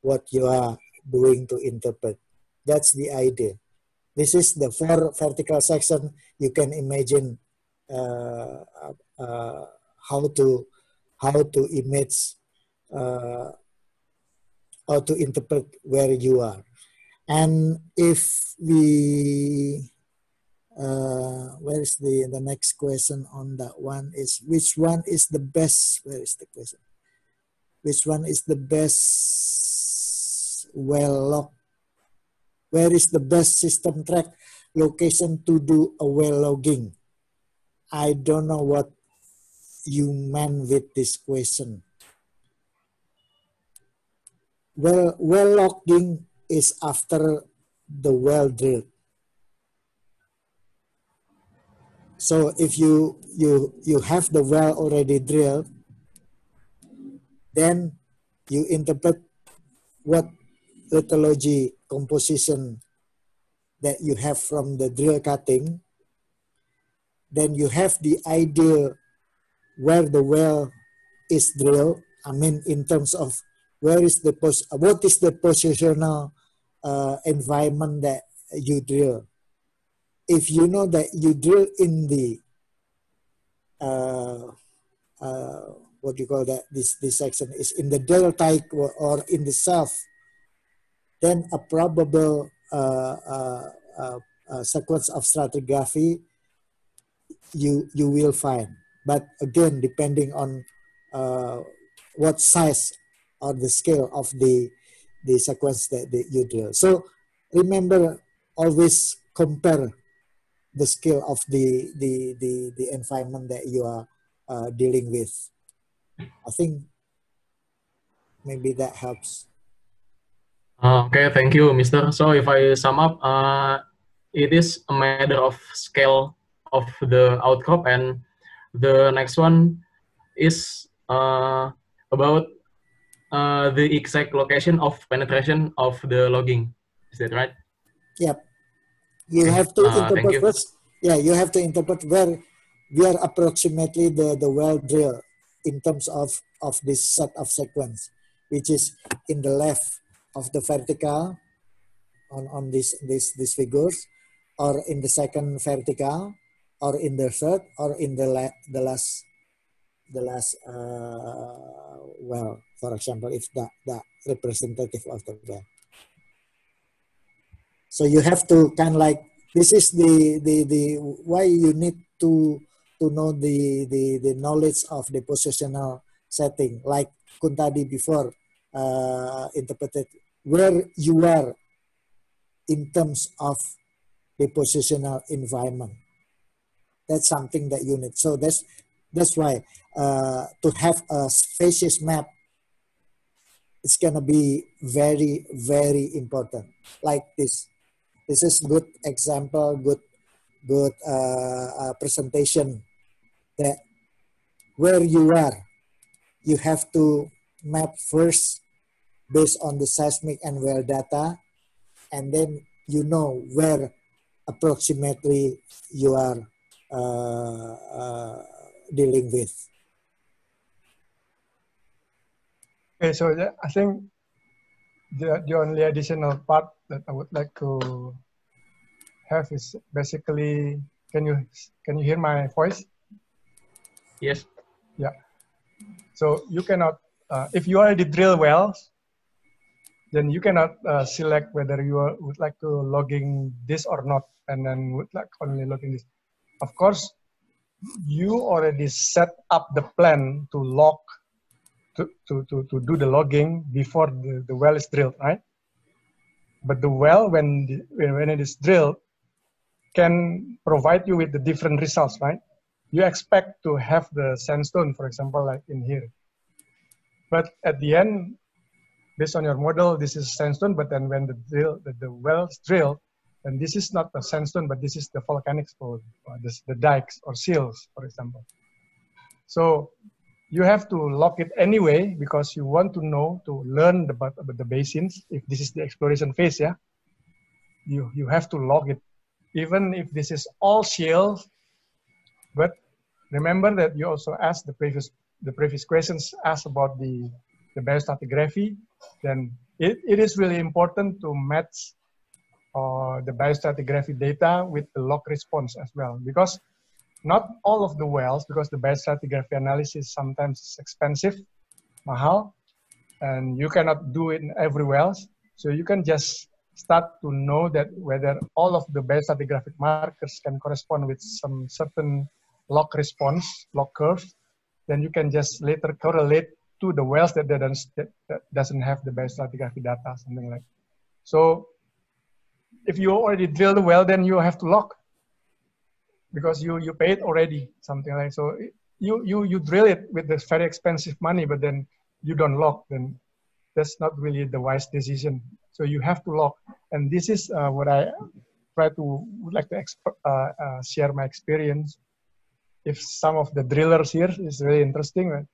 what you are doing to interpret. That's the idea. This is the four vertical section. You can imagine uh, uh, how to how to image uh, or to interpret where you are. And if we, uh, where is the the next question on that one is which one is the best? Where is the question? Which one is the best well log? Where is the best system track location to do a well logging? I don't know what you meant with this question. Well, well logging is after the well drilled. So if you you you have the well already drilled, then you interpret what lithology composition that you have from the drill cutting, then you have the idea where the well is drilled. I mean, in terms of where is the pos what is the positional uh, environment that you drill. If you know that you drill in the uh, uh, what do you call that? This this section is in the deltaic or, or in the south, then a probable uh, uh, uh, uh, sequence of stratigraphy you you will find. But again, depending on uh, what size or the scale of the the sequence that the, you drill. So remember, always compare the scale of the the the, the environment that you are uh, dealing with. I think maybe that helps. Uh, okay, thank you, Mister So if I sum up, uh, it is a matter of scale of the outcrop, and the next one is uh, about uh, the exact location of penetration of the logging. Is that right? Yep. You have to uh, interpret first. Yeah, you have to interpret where we are approximately the, the well drill in terms of, of this set of sequence, which is in the left of the vertical on on this this these figures, or in the second vertical, or in the third, or in the la the last the last uh, well, for example, if that that representative of the well. So you have to kind of like, this is the the the why you need to to know the the the knowledge of the positional setting, like Kuntadi before uh, interpreted. Where you are in terms of the positional environment. That's something that you need. So that's that's why uh, to have a species map, it's gonna be very, very important. Like this, this is good example, good, good uh, uh, presentation that where you are, you have to map first based on the seismic and well data, and then you know where approximately you are uh, uh, dealing with. Okay, so the, I think the, the only additional part that I would like to have is basically, can you can you hear my voice? Yes. Yeah. So you cannot, uh, if you already drill wells, then you cannot uh, select whether you are, would like to logging this or not, and then would like only logging this. Of course, you already set up the plan to log. To, to, to do the logging before the, the well is drilled, right? But the well, when, the, when it is drilled, can provide you with the different results, right? You expect to have the sandstone, for example, like in here. But at the end, based on your model, this is sandstone, but then when the, drill, the, the well is drilled, then this is not the sandstone, but this is the volcanic spore, or this, the dikes or seals, for example. So you have to lock it anyway because you want to know, to learn about, about the basins. If this is the exploration phase, yeah, you, you have to lock it. Even if this is all shale, but remember that you also asked the previous, the previous questions asked about the, the biostratigraphy, then it, it is really important to match uh, the biostratigraphy data with the log response as well, because not all of the wells, because the biostratigraphy analysis sometimes is expensive, mahal, and you cannot do it in every wells. So you can just start to know that whether all of the biostratigraphic markers can correspond with some certain log response, log curve, then you can just later correlate to the wells that doesn't, that doesn't have the biostratigraphy data, something like that. So if you already drill the well, then you have to log, because you, you paid already, something like that. So you, you, you drill it with this very expensive money, but then you don't lock, then that's not really the wise decision. So you have to lock. And this is uh, what I try to, would like to exp uh, uh, share my experience. If some of the drillers here is really interesting, right?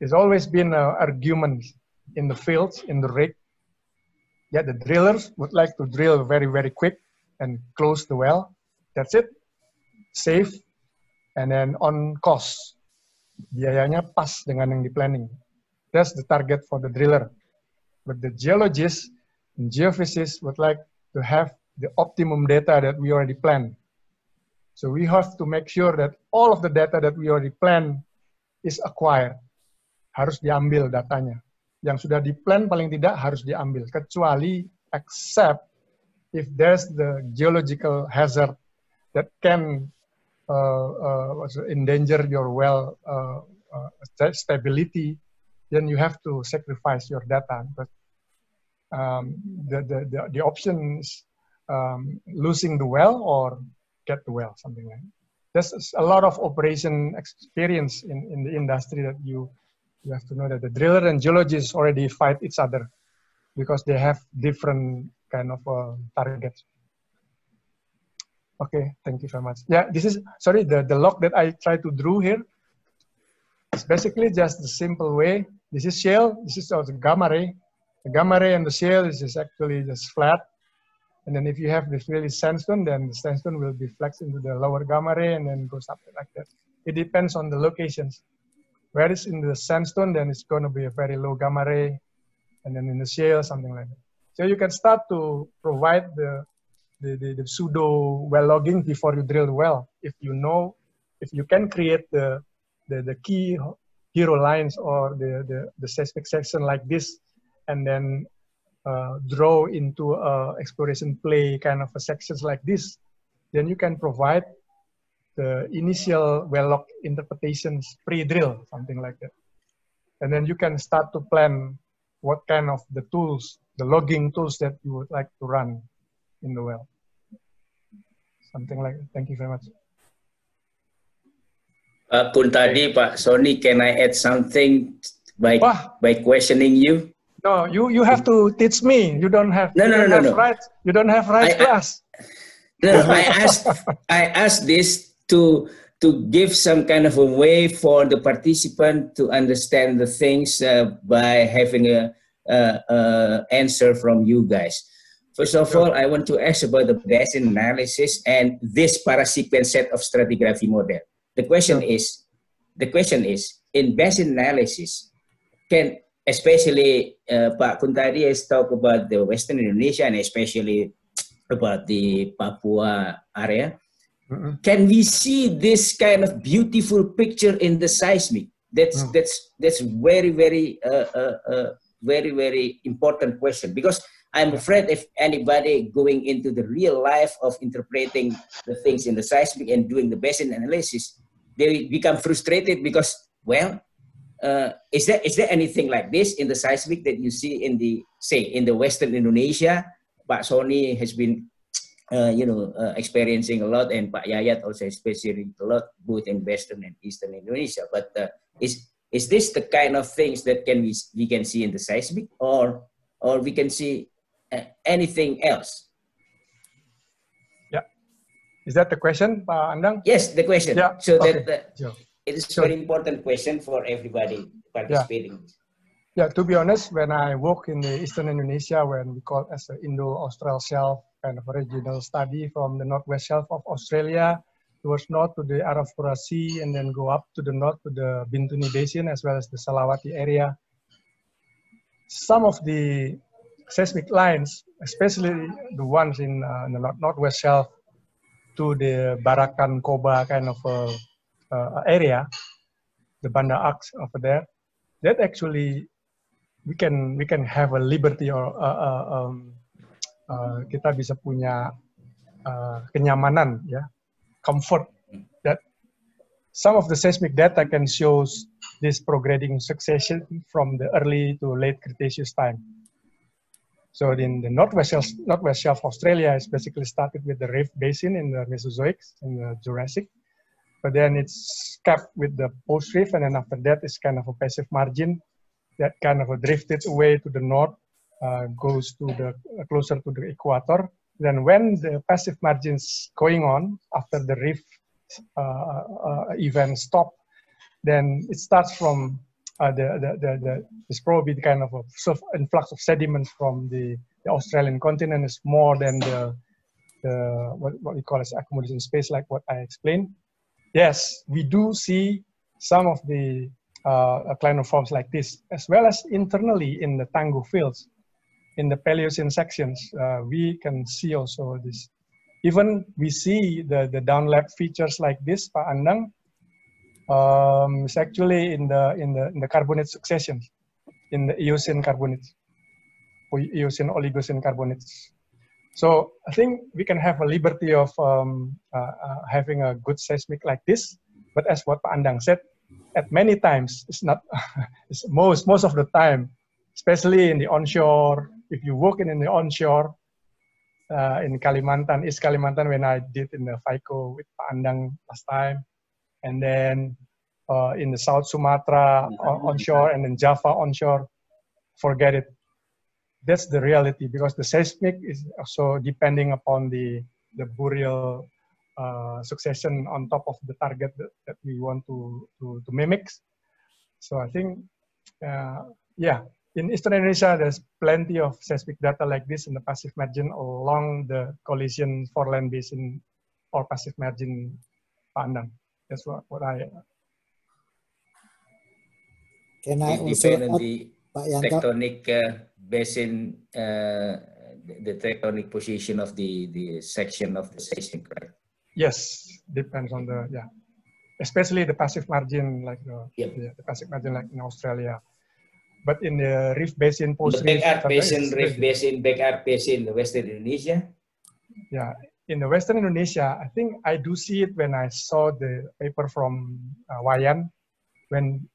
There's always been uh, arguments in the fields, in the rig. Yeah, the drillers would like to drill very, very quick and close the well. That's it. Safe, and then on cost, biayanya pas dengan yang di planning. That's the target for the driller. But the geologists and geophysicists would like to have the optimum data that we already planned. So we have to make sure that all of the data that we already planned is acquired. Harus diambil datanya. Yang sudah diplan paling tidak harus diambil, kecuali except if there's the geological hazard that can uh, uh, endanger your well uh, uh, stability, then you have to sacrifice your data. But um, the, the, the, the option is um, losing the well or get the well, something like that. There's a lot of operation experience in, in the industry that you, you have to know that the driller and geologists already fight each other because they have different kind of uh, targets. Okay, thank you very much. Yeah, this is, sorry, the, the log that I tried to draw here is basically just the simple way. This is shale, this is also gamma ray. The gamma ray and the shale is just actually just flat. And then if you have this really sandstone, then the sandstone will be flexed into the lower gamma ray and then goes up like that. It depends on the locations. Whereas in the sandstone, then it's going to be a very low gamma ray. And then in the shale, something like that. So you can start to provide the The, the, the pseudo well logging before you drill the well. If you know, if you can create the, the, the key hero lines or the, the, the seismic section like this, and then uh, draw into uh, exploration play kind of a sections like this, then you can provide the initial well log interpretations pre-drill, something like that. And then you can start to plan what kind of the tools, the logging tools that you would like to run in the well. Something like that. Thank you very much. Uh, Kun tadi Pak Sony, can I add something by Wah. by questioning you? No, you you have to teach me. You don't have no no no no. Right, you don't have right to ask. No, I asked I asked this to to give some kind of a way for the participant to understand the things uh, by having a, a, a answer from you guys. First of all, I want to ask about the Bayesian analysis and this parasequence set of stratigraphy model. The question is, the question is, in Bayesian analysis, can especially uh, Pak Kuntadi has talked about the Western Indonesia and especially about the Papua area. Mm-hmm. Can we see this kind of beautiful picture in the seismic? That's mm. that's that's very very uh, uh, uh, very very important question, because I'm afraid if anybody going into the real life of interpreting the things in the seismic and doing the Bayesian analysis, they become frustrated because, well, uh, is there is there anything like this in the seismic that you see in the, say, in the Western Indonesia? Pak Sony has been, uh, you know, uh, experiencing a lot, and Pak Yayat also experiencing a lot, both in Western and Eastern Indonesia. But uh, is is this the kind of things that can we we can see in the seismic, or or we can see Uh, anything else? Yeah, is that the question, Pak Andang? Yes, the question. Yeah. So okay. that uh, yeah. it is sure. a very important question for everybody participating. Yeah. yeah, to be honest, when I work in the Eastern Indonesia, when we call it as the Indo-Austral Shelf, kind of original study from the Northwest Shelf of Australia towards north to the Arafura Sea, and then go up to the north to the Bintuni Basin as well as the Salawati area. Some of the seismic lines, especially the ones in, uh, in the north northwest shelf to the Barakan Koba kind of uh, uh, area, the Banda Arcs over there, that actually we can we can have a liberty or uh, uh, um, uh, kita bisa punya uh, kenyamanan, yeah, comfort that some of the seismic data can show this prograding succession from the early to late Cretaceous time. So in the Northwest Shelf, Northwest Shelf of Australia is basically started with the Rift Basin in the Mesozoic, in the Jurassic, but then it's capped with the post-rift, and then after that it's kind of a passive margin that kind of drifted away to the north, uh, goes to the uh, closer to the equator. Then when the passive margin's going on after the rift uh, uh, event stop, then it starts from Uh, the, the, the, the, it's probably the kind of a influx of sediments from the, the Australian continent is more than the, the what, what we call as accommodation space, like what I explained. Yes, we do see some of the uh, clinoforms like this, as well as internally in the Tangguh fields, in the Paleocene sections, uh, we can see also this. Even we see the, the downlap features like this, Pak Andang. Um, it's actually in the in the in the carbonate succession, in the Eocene carbonates, or Eocene Oligocene carbonates. So I think we can have a liberty of um, uh, uh, having a good seismic like this. But as what Pak Andang said, at many times it's not. it's most most of the time, especially in the onshore. If you work in, in the onshore, uh, in Kalimantan, East Kalimantan, when I did in the FICO with Pak Andang last time. And then uh, in the South Sumatra on onshore, and then Java onshore, forget it. That's the reality, because the seismic is also depending upon the, the boreal uh, succession on top of the target that, that we want to, to, to mimic. So I think, uh, yeah, in Eastern Indonesia, there's plenty of seismic data like this in the passive margin along the collision foreland basin or passive margin Pandang. That's what, what I uh, can I also add, the tectonic uh, basin, uh, the, the tectonic position of the the section of the seismic, right? Yes, depends on the yeah, especially the passive margin like the, yep. the, the passive margin like in Australia, but in the rift basin, post rift basin, rift basin, backyard basin, the Western Indonesia. Yeah. In the Western Indonesia, I think I do see it when I saw the paper from uh, Wayan, when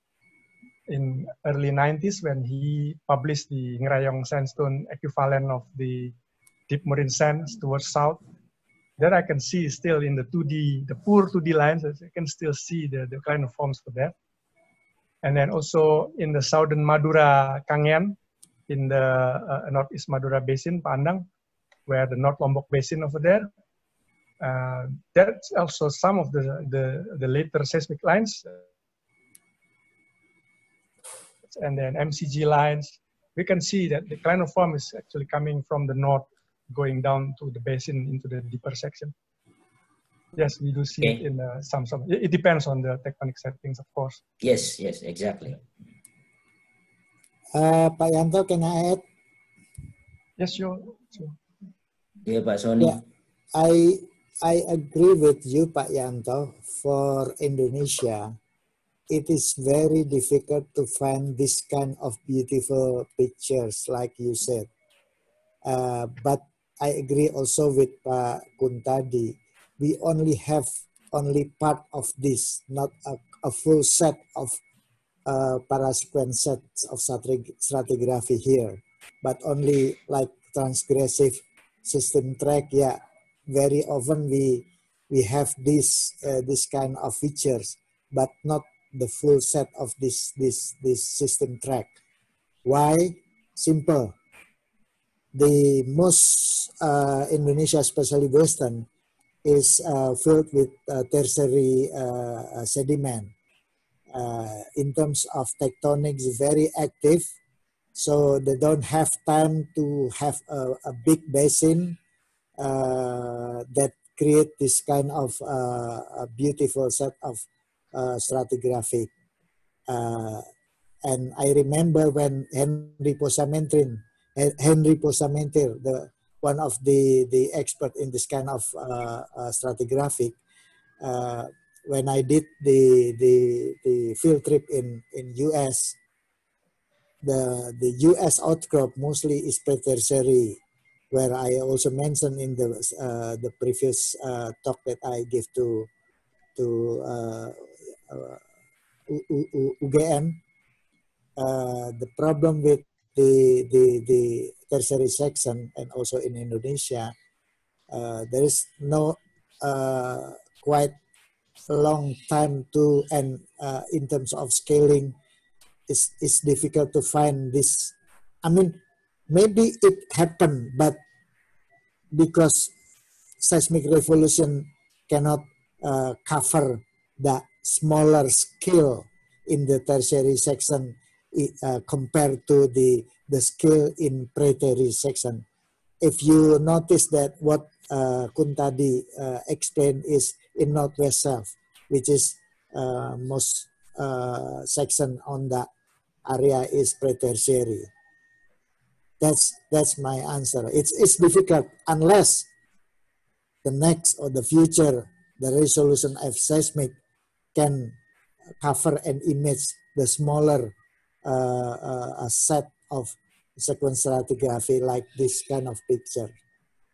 in early nineties, when he published the Ngerayong sandstone equivalent of the deep marine sands towards south, that I can see still in the two D, the poor two D lines, I can still see the, the kind of forms for that. And then also in the southern Madura Kangean, in the uh, northeast Madura Basin, Pandang, where the North Lombok Basin over there. Uh, that's also some of the, the, the later seismic lines. And then M C G lines. We can see that the clinoform is actually coming from the north, going down to the basin into the deeper section. Yes, we do see okay. it in uh, some, some, it depends on the tectonic settings, of course. Yes, yes, exactly. Uh, Pak Yanto, can I add? Yes, sure. sure. Yeah, Pak Sony. Yeah, I, I agree with you, Pak Yanto, for Indonesia. It is very difficult to find this kind of beautiful pictures, like you said. Uh, but I agree also with Pak Kuntadi. We only have only part of this, not a, a full set of uh, parasequence sets of stratigraphy here, but only like transgressive system track. Yeah, very often we we have this uh, this kind of features, but not the full set of this this this system track. Why? Simple. The most uh, Indonesia, especially Western, is uh, filled with uh, tertiary uh, sediment. Uh, in terms of tectonics, very active, so they don't have time to have a, a big basin uh, that create this kind of uh, a beautiful set of uh, stratigraphic. Uh, and I remember when Henry Posamentrin, Henry Posamentrin, the one of the, the expert in this kind of uh, uh, stratigraphic, uh, when I did the, the, the field trip in, in U S, the, the U S outcrop mostly is pre-tertiary, where I also mentioned in the, uh, the previous uh, talk that I gave to, to uh, uh, U G M, uh, the problem with the, the, the tertiary section, and also in Indonesia, uh, there is no uh, quite long time to, and uh, in terms of scaling, it's, it's difficult to find this. I mean, maybe it happened, but because seismic revolution cannot uh, cover the smaller scale in the tertiary section uh, compared to the the scale in pre-tertiary section. If you notice that what uh, Kuntadi uh, explained is in Northwest Shelf, which is uh, most uh, section on the area is pre-tertiary. That's, that's my answer. It's, it's difficult unless the next or the future, the resolution of seismic can cover and image the smaller uh, uh, set of sequence stratigraphy like this kind of picture.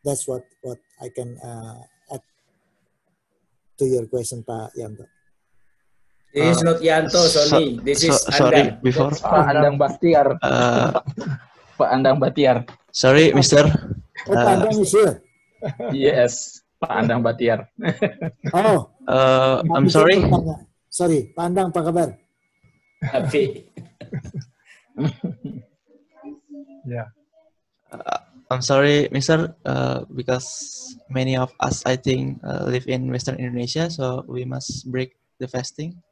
That's what, what I can uh, add to your question, Pak Yanto. This is not Yanto, sorry. So, this is so, sorry, Andang. Before Pak Andang Batiar. Uh, Pak Andang Batiar. Sorry, Mister. Oh, Pak Andang is here. Yes, Pak Andang Batiar. Oh. Uh, I'm sorry. Sorry, Pak Andang, apa kabar? Happy. Yeah, uh, I'm sorry, Mister, uh, because many of us, I think, uh, live in Western Indonesia, so we must break the fasting.